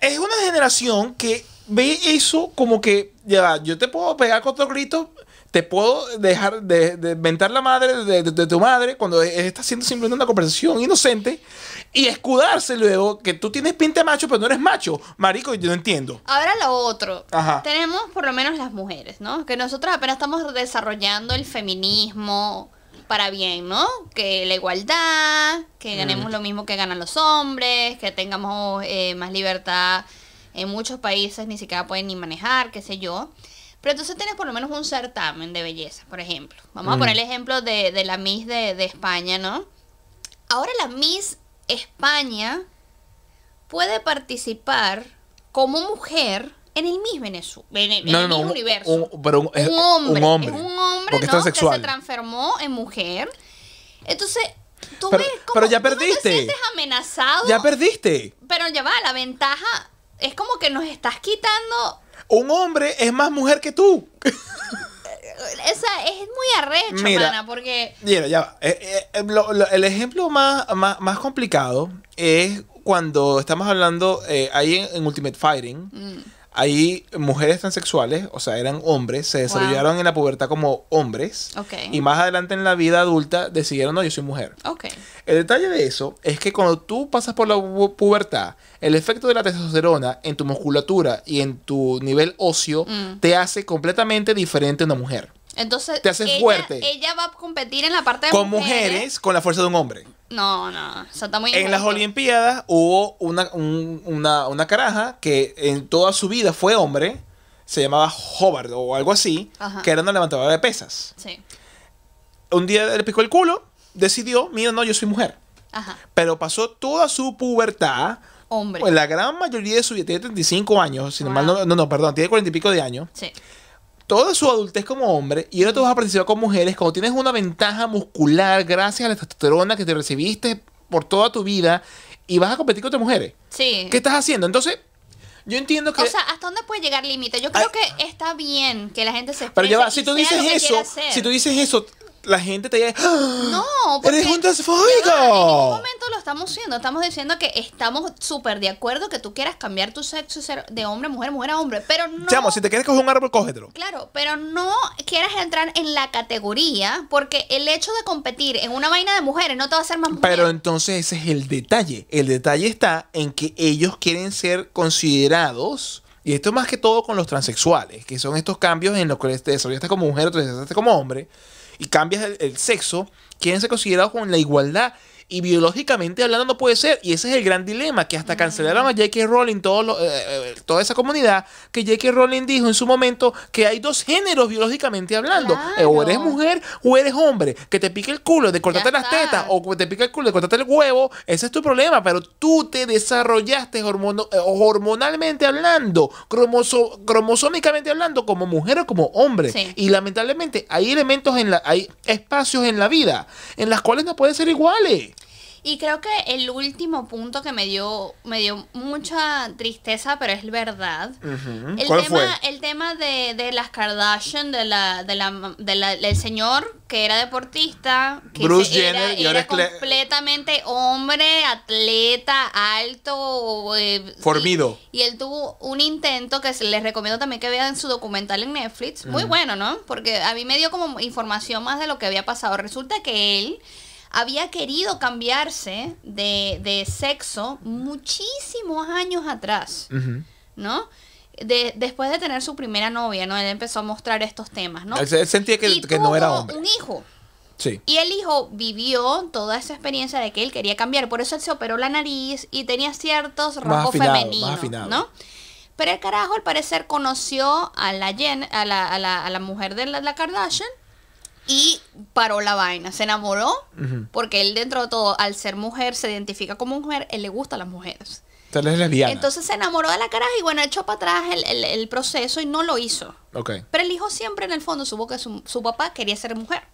es una generación que ve eso como que... Ya, yo te puedo pegar cuatro gritos... te puedo dejar de, de mentar la madre de, de, de tu madre cuando está haciendo simplemente una conversación inocente y escudarse luego que tú tienes pinta de macho pero no eres macho, marico, yo no entiendo. Ahora lo otro. Ajá. Tenemos por lo menos las mujeres, ¿no? Que nosotras apenas estamos desarrollando el feminismo para bien, ¿no? Que la igualdad, que ganemos mm. lo mismo que ganan los hombres, que tengamos eh, más libertad. En muchos países ni siquiera pueden ni manejar, qué sé yo. Pero entonces tienes por lo menos un certamen de belleza, por ejemplo. Vamos mm. a poner el ejemplo de, de la Miss de, de España, ¿no? Ahora la Miss España puede participar como mujer en el Miss Venezuela, en el, no, en el no, Miss no, Universo. Un, un, pero un, es, un, hombre, un hombre, es un hombre, ¿no? Que se transformó en mujer. Entonces, tú pero, ves como, pero ya perdiste. Tú no te sientes amenazado. Ya perdiste. Pero ya va, la ventaja es como que nos estás quitando. Un hombre es más mujer que tú. Esa es muy arrecho, mira, mana, porque... Mira, ya va. Eh, eh, lo, lo, el ejemplo más, más, más complicado es cuando estamos hablando eh, ahí en, en Ultimate Fighting. Mm. Ahí mujeres transexuales, o sea, eran hombres, se desarrollaron wow. en la pubertad como hombres. Okay. Y más adelante en la vida adulta decidieron, no, yo soy mujer. Okay. El detalle de eso es que cuando tú pasas por la pu pubertad, el efecto de la testosterona en tu musculatura y en tu nivel óseo mm. te hace completamente diferente a una mujer. Entonces, te hace ella, fuerte. Ella va a competir en la parte de con mujeres. Con mujeres, con la fuerza de un hombre. No, no, eso está muy... En injusto. Las Olimpiadas hubo una, un, una, una caraja que en toda su vida fue hombre, se llamaba Hobart o algo así, ajá, que era una levantadora de pesas. Sí. Un día le picó el culo, decidió, mira, no, yo soy mujer. Ajá. Pero pasó toda su pubertad, hombre. Pues la gran mayoría de su vida, tiene treinta y cinco años, sin embargo, wow. no, no, perdón, tiene cuarenta y pico de años. Sí. Toda su adultez como hombre, y ahora tú vas a participar con mujeres cuando tienes una ventaja muscular gracias a la testosterona que te recibiste por toda tu vida y vas a competir con otras mujeres. Sí. ¿Qué estás haciendo? Entonces, yo entiendo que... O sea, ¿hasta dónde puede llegar el límite? Yo creo Ay. que está bien que la gente se exprese. Pero ya va, si tú dices eso, si tú dices eso, la gente te dice... ¡Ah, no, porque... ¡Eres un transfóbico! En ningún momento lo estamos diciendo. Estamos diciendo que estamos súper de acuerdo que tú quieras cambiar tu sexo ser de hombre a mujer, mujer a hombre, pero no... Chamo, si te quieres coger un árbol, cógetelo. Claro, pero no quieras entrar en la categoría porque el hecho de competir en una vaina de mujeres no te va a hacer más mujer. Pero entonces ese es el detalle. El detalle está en que ellos quieren ser considerados... Y esto más que todo con los transexuales, que son estos cambios en los que te desarrollaste como mujer o te desarrollaste como hombre... y cambias el, el sexo, quieren ser considerados con la igualdad. Y biológicamente hablando no puede ser. Y ese es el gran dilema, que hasta cancelaron a J K Rowling, todo lo, eh, toda esa comunidad, que J K Rowling dijo en su momento que hay dos géneros biológicamente hablando. Claro. Eh, o eres mujer o eres hombre. Que te pique el culo de cortarte las tetas o que te pique el culo de cortarte el huevo. Ese es tu problema, pero tú te desarrollaste hormono, eh, hormonalmente hablando, cromoso, cromosómicamente hablando, como mujer o como hombre. Sí. Y lamentablemente hay elementos, en la, hay espacios en la vida en las cuales no pueden ser iguales. Y creo que el último punto que me dio me dio mucha tristeza, pero es verdad. Uh-huh. el ¿Cuál tema, fue? El tema de, de las Kardashian, de la, de la, de la, del señor que era deportista, que Bruce se, Jenner, era, y ahora era completamente hombre, atleta, alto, eh, formido. Y, y él tuvo un intento que les recomiendo también que vean su documental en Netflix. Uh-huh. Muy bueno, ¿no? Porque a mí me dio como información más de lo que había pasado. Resulta que él había querido cambiarse de, de sexo muchísimos años atrás, uh-huh, ¿no? De, después de tener su primera novia, ¿no? Él empezó a mostrar estos temas, ¿no? Él sentía que, y que tuvo no era hombre. un hijo. Sí. Y el hijo vivió toda esa experiencia de que él quería cambiar. Por eso él se operó la nariz y tenía ciertos rasgos femeninos, ¿no? Pero el carajo, al parecer, conoció a la, Jen, a la, a la, a la mujer de la, la Kardashian. Y paró la vaina, se enamoró, uh-huh, porque él dentro de todo, al ser mujer, se identifica como mujer, él le gusta a las mujeres. Entonces es lesbiana. Entonces se enamoró de la caraja y bueno, echó para atrás el, el, el proceso y no lo hizo. Okay. Pero el hijo siempre en el fondo supo que su, su papá quería ser mujer.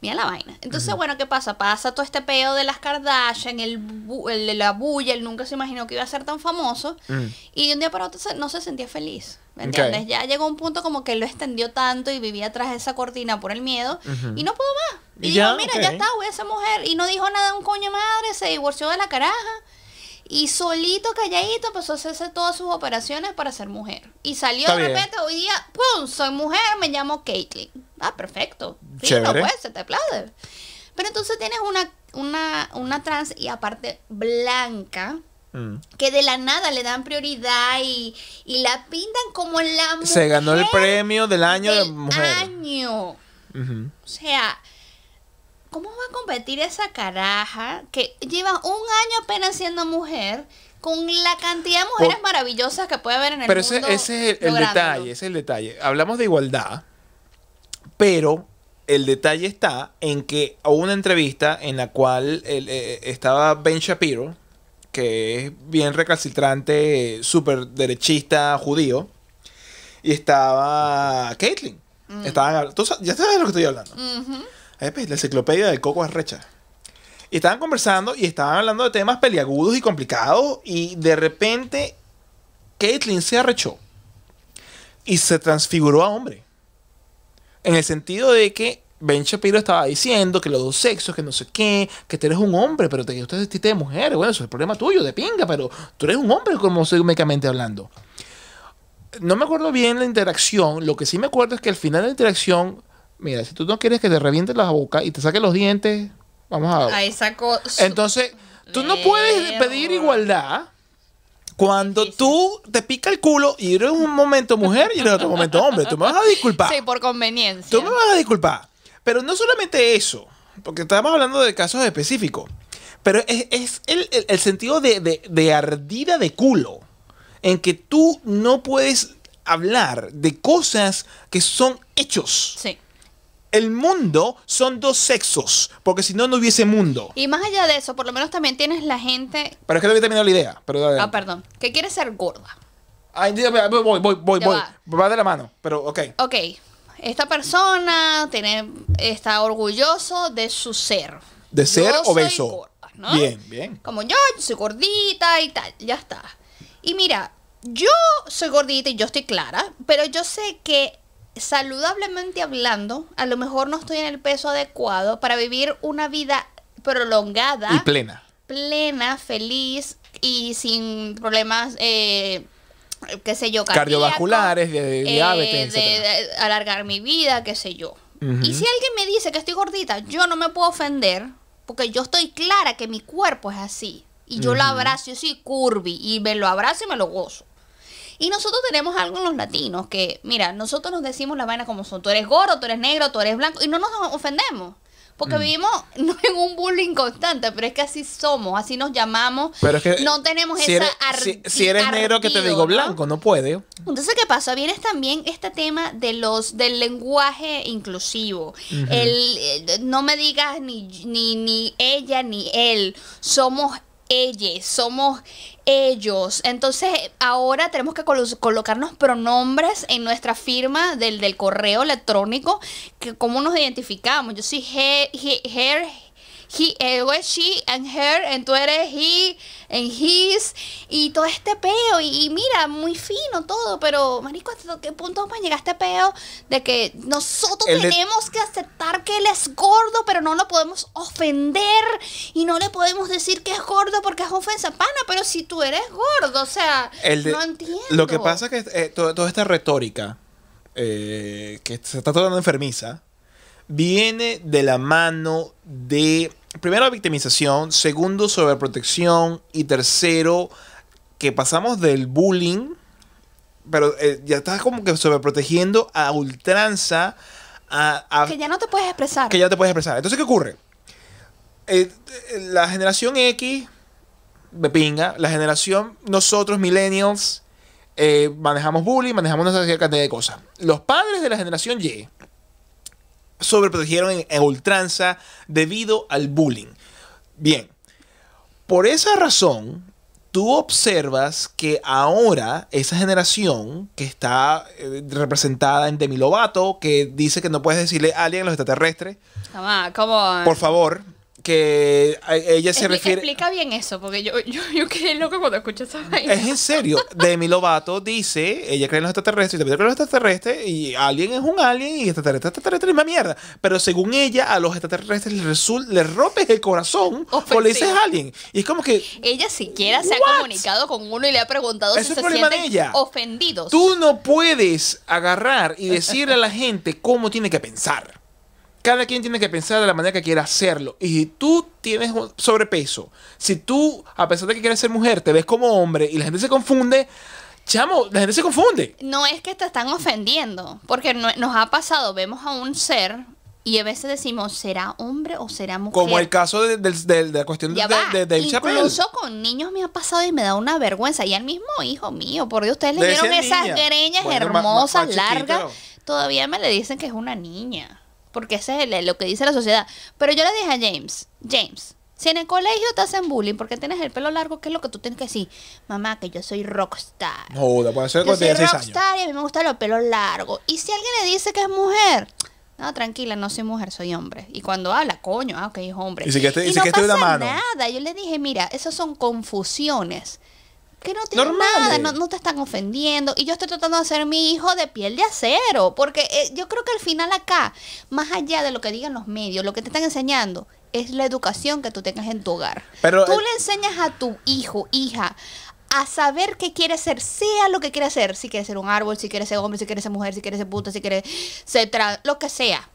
Mira la vaina. Entonces, uh-huh, bueno, ¿qué pasa? Pasa todo este peo de las Kardashian, el, bu el la bulla, él nunca se imaginó que iba a ser tan famoso. Uh-huh. Y de un día para otro se, no se sentía feliz. ¿Me entiendes? Okay. Ya llegó un punto como que lo extendió tanto y vivía tras esa cortina por el miedo, uh-huh, y no pudo más. Y, ¿Y dijo, ya? mira, okay. ya está, voy a ser mujer. Y no dijo nada de un coño madre, se divorció de la caraja. Y solito, calladito, empezó a hacerse todas sus operaciones para ser mujer. Y salió Está de repente, bien. hoy día, ¡pum! Soy mujer, me llamo Caitlyn. Ah, perfecto. Lindo, pues, se te aplaude. Pero entonces tienes una, una, una trans y aparte blanca, mm. que de la nada le dan prioridad y, y la pintan como la mujer. Se ganó el premio del año del de mujer. año. Uh-huh. O sea... ¿Cómo va a competir esa caraja que lleva un año apenas siendo mujer con la cantidad de mujeres Por, maravillosas que puede haber en el pero mundo? Pero ese, ese es el, el detalle, ese es el detalle. Hablamos de igualdad, pero el detalle está en que hubo una entrevista en la cual el, eh, estaba Ben Shapiro, que es bien recalcitrante, súper derechista, judío, y estaba Caitlyn. Mm. Estaban, ¿tú sabes? Ya sabes de lo que estoy hablando. Uh-huh. La enciclopedia de Coco es recha. Y estaban conversando y estaban hablando de temas peliagudos y complicados. Y de repente, Caitlyn se arrechó y se transfiguró a hombre. En el sentido de que Ben Shapiro estaba diciendo que los dos sexos, que no sé qué, que tú eres un hombre, pero te usted es de mujer. Bueno, eso es el problema tuyo, de pinga, pero tú eres un hombre, como médicamente hablando. No me acuerdo bien la interacción. Lo que sí me acuerdo es que al final de la interacción. Mira, si tú no quieres que te revientes la boca y te saquen los dientes, vamos a... Ahí sacó... Su... Entonces, tú no puedes pedir igualdad cuando sí, sí. tú te pica el culo y eres un momento mujer y en otro momento hombre. Tú me vas a disculpar. Sí, por conveniencia. Tú me vas a disculpar. Pero no solamente eso, porque estábamos hablando de casos específicos, pero es, es el, el, el sentido de, de, de ardida de culo en que tú no puedes hablar de cosas que son hechos. Sí. El mundo son dos sexos, porque si no, no hubiese mundo. Y más allá de eso, por lo menos también tienes la gente... Pero es que no había terminado la idea. Pero ah, perdón. Que quiere ser gorda. Ay, voy, voy, voy, voy. Va de la mano, pero ok. Ok. Esta persona tiene, está orgulloso de su ser. De ser yo obeso. Soy gorda, ¿no? Bien, bien. Como yo, yo soy gordita y tal. Ya está. Y mira, yo soy gordita y yo estoy clara, pero yo sé que... saludablemente hablando, a lo mejor no estoy en el peso adecuado para vivir una vida prolongada y plena, plena, feliz y sin problemas, eh, qué sé yo, cardiovasculares, de diabetes, eh, de, de alargar mi vida, qué sé yo. Uh-huh. Y si alguien me dice que estoy gordita, yo no me puedo ofender porque yo estoy clara que mi cuerpo es así y yo uh-huh. lo abrazo, yo soy curvy y me lo abrazo y me lo gozo. Y nosotros tenemos algo en los latinos que, mira, nosotros nos decimos las vainas como son. Tú eres gordo, tú eres negro, tú eres blanco. Y no nos ofendemos. Porque mm. vivimos no en un bullying constante, pero es que así somos, así nos llamamos. Pero es que no tenemos si esa ardido. Si, si eres ardido, negro, que te digo blanco, no, no puede. Entonces, ¿qué pasa? Vienes también este tema de los del lenguaje inclusivo. Uh-huh. el, el No me digas ni, ni, ni ella ni él. Somos ellas, somos ellos. Entonces ahora tenemos que colo colocarnos pronombres en nuestra firma del, del correo electrónico, que cómo nos identificamos. Yo soy he, he, her, he, he, she and her, and tú eres he and his, y todo este peo, y, y mira, muy fino todo, pero marico, ¿hasta qué punto vamos a llegar a este peo de que nosotros el tenemos de... que aceptar que él es gordo, pero no lo podemos ofender y no le podemos decir que es gordo porque es ofensa? Pana, pero si tú eres gordo, o sea, el de... no entiendo. Lo que pasa es que eh, todo, toda esta retórica eh, que se está tratando enfermiza viene de la mano de... Primero, victimización. Segundo, sobreprotección. Y tercero, que pasamos del bullying, pero eh, ya estás como que sobreprotegiendo a ultranza. A, a, que ya no te puedes expresar. Que ya no te puedes expresar. Entonces, ¿qué ocurre? Eh, la generación X, me pinga. La generación, nosotros, millennials, eh, manejamos bullying, manejamos una cantidad de cosas. Los padres de la generación Y sobreprotegieron en, en ultranza debido al bullying. Bien, por esa razón, tú observas que ahora esa generación que está eh, representada en Demi Lovato, que dice que no puedes decirle alien a los extraterrestres. Come on, come on. Por favor. que ella se es, refiere... Explica bien eso, porque yo, yo, yo quedé loco cuando escuché esa vaina. Es en serio. Demi Lovato dice, ella cree en los extraterrestres, también cree en los extraterrestres, y alien es un alien, y extraterrestre, extraterrestre es una mierda. Pero según ella, a los extraterrestres les, resulta, les rompes el corazón o le dices alien. Y es como que... Ella siquiera se ha comunicado con uno y le ha preguntado si se sienten ofendidos. Tú no puedes agarrar y decirle a la gente cómo tiene que pensar. Cada quien tiene que pensar de la manera que quiera hacerlo. Y si tú tienes sobrepeso, si tú, a pesar de que quieres ser mujer, te ves como hombre y la gente se confunde, chamo, la gente se confunde. No es que te están ofendiendo, porque no, nos ha pasado, vemos a un ser y a veces decimos, ¿será hombre o será mujer? Como el caso de, de, de, de la cuestión de, de, de Dave Chappelle. Incluso con niños me ha pasado y me da una vergüenza. Y al mismo hijo mío, por Dios, ustedes le dieron esas niña. greñas bueno, hermosas, ma, ma, largas. Todavía me le dicen que es una niña. Porque ese es lo que dice la sociedad. Pero yo le dije a James, James, si en el colegio te hacen bullying porque tienes el pelo largo, ¿qué es lo que tú tienes que decir? Mamá, que yo soy rockstar. No, la puede ser cuando tienes seis años. Yo soy rockstar y a mí me gustan los pelos largos. Y si alguien le dice que es mujer, no, tranquila, no soy mujer, soy hombre. Y cuando habla, coño, ah, ok, es hombre. Y, si que te, y, y si no que pasa la mano. nada. Yo le dije, mira, esas son confusiones. Que no tiene nada, no, no te están ofendiendo. Y yo estoy tratando de hacer mi hijo de piel de acero. Porque eh, yo creo que al final acá, más allá de lo que digan los medios, lo que te están enseñando es la educación que tú tengas en tu hogar. Pero, tú eh, le enseñas a tu hijo, hija, a saber qué quiere ser, sea lo que quiere ser. Si quiere ser un árbol, si quiere ser hombre, si quiere ser mujer, si quiere ser puta, si quiere ser trans, lo que sea.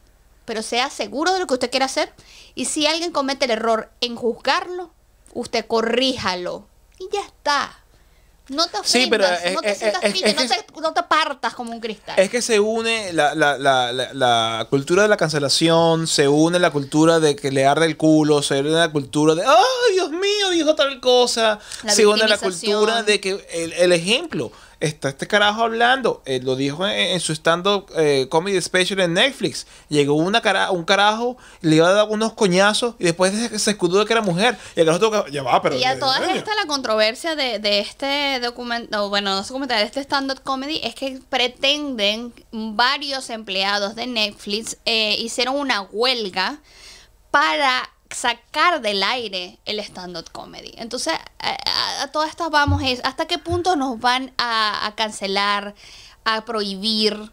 Pero sea seguro de lo que usted quiere hacer. Y si alguien comete el error en juzgarlo, usted corríjalo. Y ya está. No te ofendas, sí, pero es, no te sientas es, es, es, no, te, no te partas como un cristal. Es que se une la, la, la, la, la cultura de la cancelación, se une la cultura de que le arde el culo, se une la cultura de, ¡ay, Dios mío, dijo tal cosa! La se une la cultura de que el, el ejemplo, está este carajo hablando, él lo dijo en, en su stand-up eh, comedy special en Netflix, llegó una cara, un carajo, le iba a dar unos coñazos y después se, se escudó de que era mujer y el carajo ya va, pero... Y a todas estas la controversia de, de este documento, bueno, no documental, de este stand-up comedy es que pretenden varios empleados de Netflix eh, hicieron una huelga para sacar del aire el stand-up comedy. Entonces, a, a, a todas estas vamos, es hasta qué punto nos van a, a cancelar, a prohibir,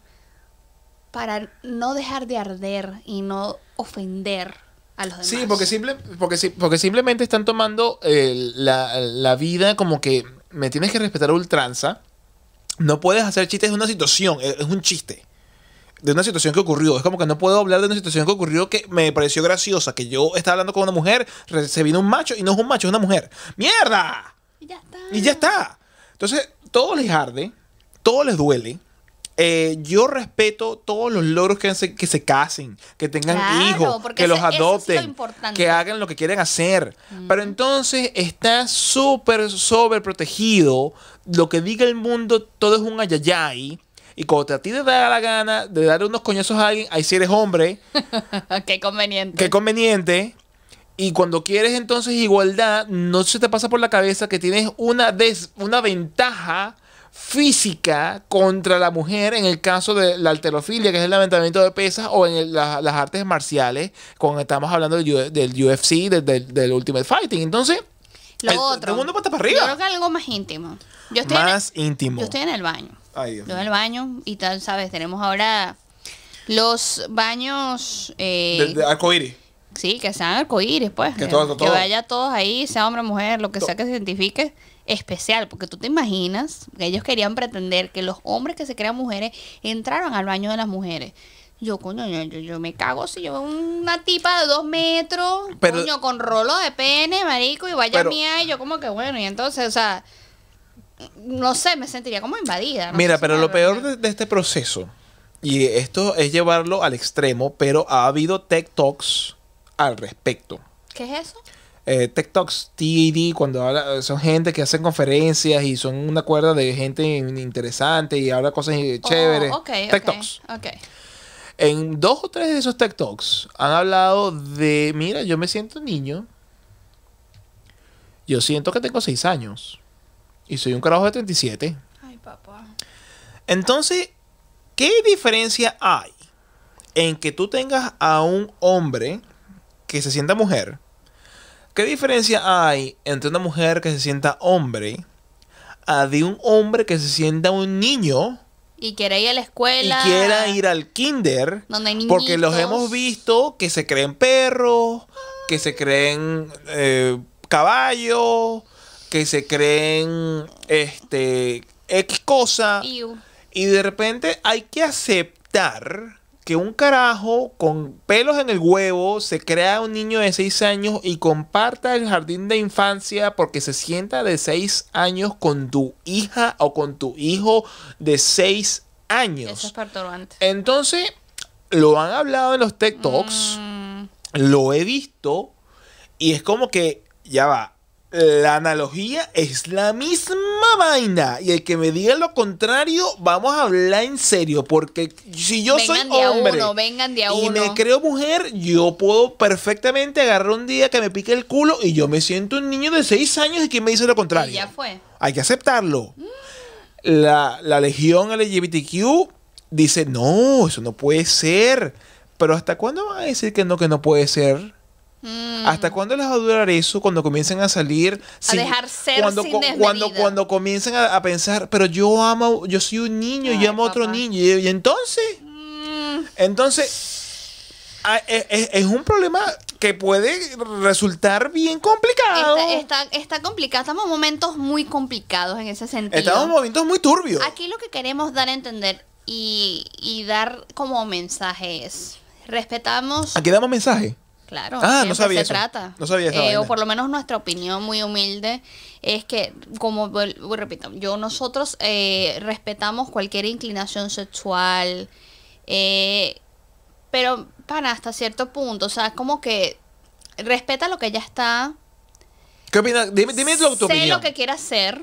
para no dejar de arder y no ofender a los demás. Sí, porque, simple, porque, porque simplemente están tomando eh, la, la vida como que me tienes que respetar a ultranza, no puedes hacer chistes de una situación, es un chiste. De una situación que ocurrió. Es como que no puedo hablar de una situación que ocurrió que me pareció graciosa. Que yo estaba hablando con una mujer, se vino un macho y no es un macho, es una mujer. ¡Mierda! Y ya está. Y ya está. Entonces, todo les arde, todo les duele. Eh, yo respeto todos los logros que se, que se casen, que tengan claro, hijos, que los adopten, es que hagan lo que quieren hacer. Mm. Pero entonces está súper sobreprotegido. Lo que diga el mundo, todo es un ayayay. Y cuando a ti te da la gana de darle unos coñazos a alguien, ahí sí eres hombre. Qué conveniente. Qué conveniente. Y cuando quieres entonces igualdad, no se te pasa por la cabeza que tienes una, des una ventaja física contra la mujer en el caso de la halterofilia, que es el levantamiento de pesas, o en el, la, las artes marciales, cuando estamos hablando del, del U F C, del, del, del Ultimate Fighting. Entonces, lo el, otro, el mundo pasa para arriba. Yo creo que algo más íntimo. Yo estoy más en el, íntimo. Yo estoy en el baño. Ay, yo en el baño y tal, ¿sabes? Tenemos ahora los baños... Eh, de, de arcoíris. Sí, que sean arcoíris, pues. Que, todo, todo, que vaya todos ahí, sea hombre, mujer, lo que todo. sea que se identifique. Especial, porque tú te imaginas que ellos querían pretender que los hombres que se crean mujeres entraran al baño de las mujeres. Yo, coño, yo, yo, yo me cago si yo veo una tipa de dos metros, pero, coño, con rolo de pene, marico, y vaya pero, mía, y yo como que bueno, y entonces, o sea... No sé, me sentiría como invadida. No Mira, pero lo peor de, de este proceso, y esto es llevarlo al extremo, pero ha habido Tech Talks al respecto. ¿Qué es eso? Eh, Tech Talks, T E D, cuando habla, son gente que hacen conferencias y son una cuerda de gente interesante y habla cosas oh, chéveres. Okay, Tech okay, Talks. Okay. En dos o tres de esos Tech Talks han hablado de, mira, yo me siento niño, yo siento que tengo seis años. Y soy un carajo de treinta y siete. Ay, papá. Entonces, ¿qué diferencia hay en que tú tengas a un hombre que se sienta mujer ¿Qué diferencia hay entre una mujer que se sienta hombre a de un hombre que se sienta un niño? Y quiera ir a la escuela. Y quiera ir al kinder. Donde hay niñitos. Porque los hemos visto que se creen perros, que se creen eh, caballos, que se creen este X cosa. Iu. Y de repente hay que aceptar que un carajo con pelos en el huevo se crea un niño de seis años y comparta el jardín de infancia porque se sienta de seis años con tu hija o con tu hijo de seis años. Eso es perturbante. Entonces, lo han hablado en los TikToks, mm. lo he visto, y es como que, ya va, la analogía es la misma vaina. Y el que me diga lo contrario, vamos a hablar en serio. Porque si yo vengan soy hombre uno, vengan de a y uno. Me creo mujer, yo puedo perfectamente agarrar un día que me pique el culo y yo me siento un niño de seis años y quien me dice lo contrario. Y ya fue. Hay que aceptarlo. Mm. La, la legión L G B T Q dice, no, eso no puede ser. Pero ¿hasta cuándo van a decir que no, que no puede ser? ¿Hasta cuándo les va a durar eso? Cuando comiencen a salir sin, a dejar ser cuando, sin desmedida. Cuando, cuando comiencen a, a pensar, pero yo amo, yo soy un niño, ay, yo amo a otro niño. Y, y entonces, mm. entonces es, es, es un problema que puede resultar bien complicado. Está, está, está complicado. Estamos en momentos muy complicados en ese sentido. Estamos en momentos muy turbios. Aquí lo que queremos dar a entender y, y dar como mensaje es, respetamos. Aquí damos mensaje. Claro, ah, no sabía se eso. Trata. No sabía eso. Eh, o por lo menos nuestra opinión muy humilde es que, como repito, yo nosotros eh, respetamos cualquier inclinación sexual, eh, pero para hasta cierto punto, o sea, como que respeta lo que ya está. ¿Qué opinas? Dime, dime tu opinión. Sé lo que quieras hacer,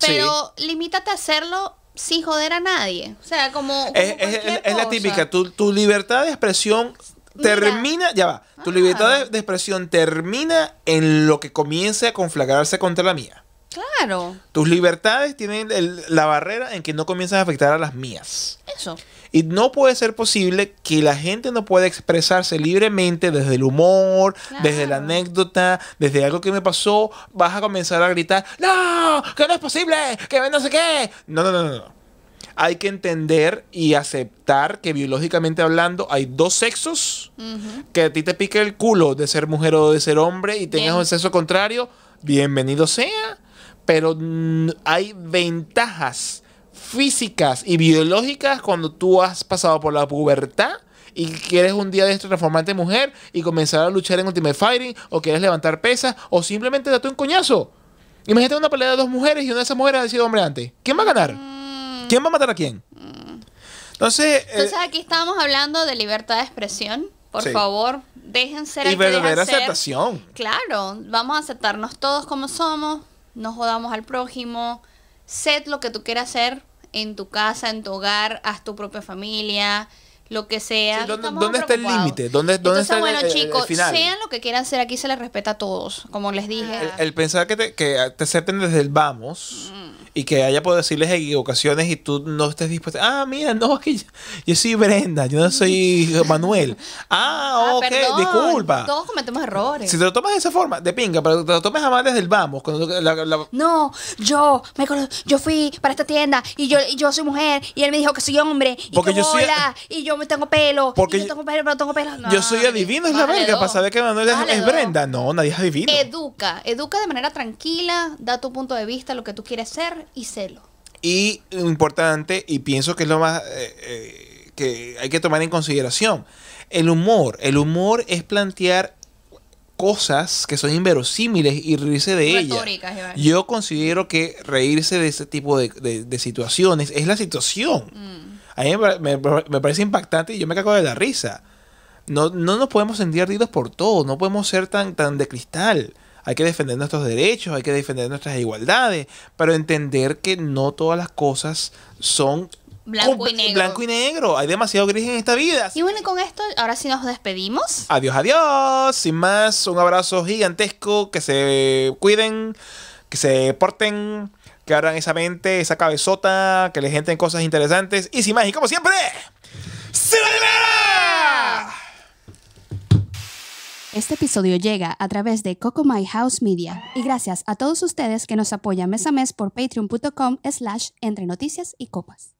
pero sí. Limítate a hacerlo sin joder a nadie. O sea, como, como es, es, es la típica, tu, tu libertad de expresión. Termina, mira. Ya va, tu ah. libertad de, de expresión termina en lo que comience a conflagrarse contra la mía. Claro. Tus libertades tienen el, la barrera en que no comienzan a afectar a las mías. Eso. Y no puede ser posible que la gente no pueda expresarse libremente desde el humor, claro. desde la anécdota, desde algo que me pasó. Vas a comenzar a gritar, ¡no! ¡Que no es posible! ¡Que no sé qué! No, no, no, no, no. Hay que entender y aceptar que biológicamente hablando hay dos sexos, uh-huh. que a ti te pique el culo de ser mujer o de ser hombre y tengas bien. Un sexo contrario, bienvenido sea, pero hay ventajas físicas y biológicas cuando tú has pasado por la pubertad y quieres un día de esto transformarte en mujer y comenzar a luchar en Ultimate Fighting o quieres levantar pesas o simplemente date un coñazo. Imagínate una pelea de dos mujeres y una de esas mujeres ha sido hombre antes. ¿Quién va a ganar? Mm. ¿Quién va a matar a quién? Entonces, Entonces eh, aquí estábamos hablando de libertad de expresión. Por sí. favor, déjense y verdadera aceptación. Claro, vamos a aceptarnos todos como somos. No jodamos al prójimo. Sé lo que tú quieras hacer en tu casa, en tu hogar, haz tu propia familia, lo que sea. Sí, ¿dónde, ¿dónde está el límite? ¿Dónde, dónde Entonces, está bueno, el, el, chicos, el final? Sean lo que quieran hacer. Aquí se les respeta a todos, como les dije. El, el pensar que te, que te acepten desde el vamos... Mm. Y que haya podido decirles equivocaciones y tú no estés dispuesta. Ah, mira, no, es que yo, yo soy Brenda, yo no soy Manuel. Ah, ah ok, perdón, disculpa. Todos cometemos errores. Si te lo tomas de esa forma, de pinga, pero te lo tomas a mal desde el vamos. Cuando la, la... No, yo, me yo fui para esta tienda y yo, y yo soy mujer y él me dijo que soy hombre. Y porque que yo soy... Y yo tengo pelo. Porque y yo tengo pelo, pero tengo pelo. No, yo soy adivino, es la verga, para saber que Manuel bájale es Brenda. Dos. No, nadie es adivino. Educa, educa de manera tranquila, da tu punto de vista, lo que tú quieres ser. Y celo. Y importante, y pienso que es lo más eh, eh, que hay que tomar en consideración, el humor. El humor es plantear cosas que son inverosímiles y reírse de ellas. Yo considero que reírse de este tipo de, de, de situaciones es la situación. Mm. A mí me, me, me parece impactante y yo me cago de la risa. No, no nos podemos sentir ardidos por todo, no podemos ser tan, tan de cristal. Hay que defender nuestros derechos, hay que defender nuestras igualdades, pero entender que no todas las cosas son blanco y negro. Blanco y negro. Hay demasiado gris en esta vida. Y bueno, con esto, ahora sí nos despedimos. Adiós, adiós. Sin más, un abrazo gigantesco. Que se cuiden, que se porten, que abran esa mente, esa cabezota, que les entren cosas interesantes. Y sin más, y como siempre, ¡se la libera! Este episodio llega a través de CocoMike House Media y gracias a todos ustedes que nos apoyan mes a mes por patreon punto com slash entre noticias y copas.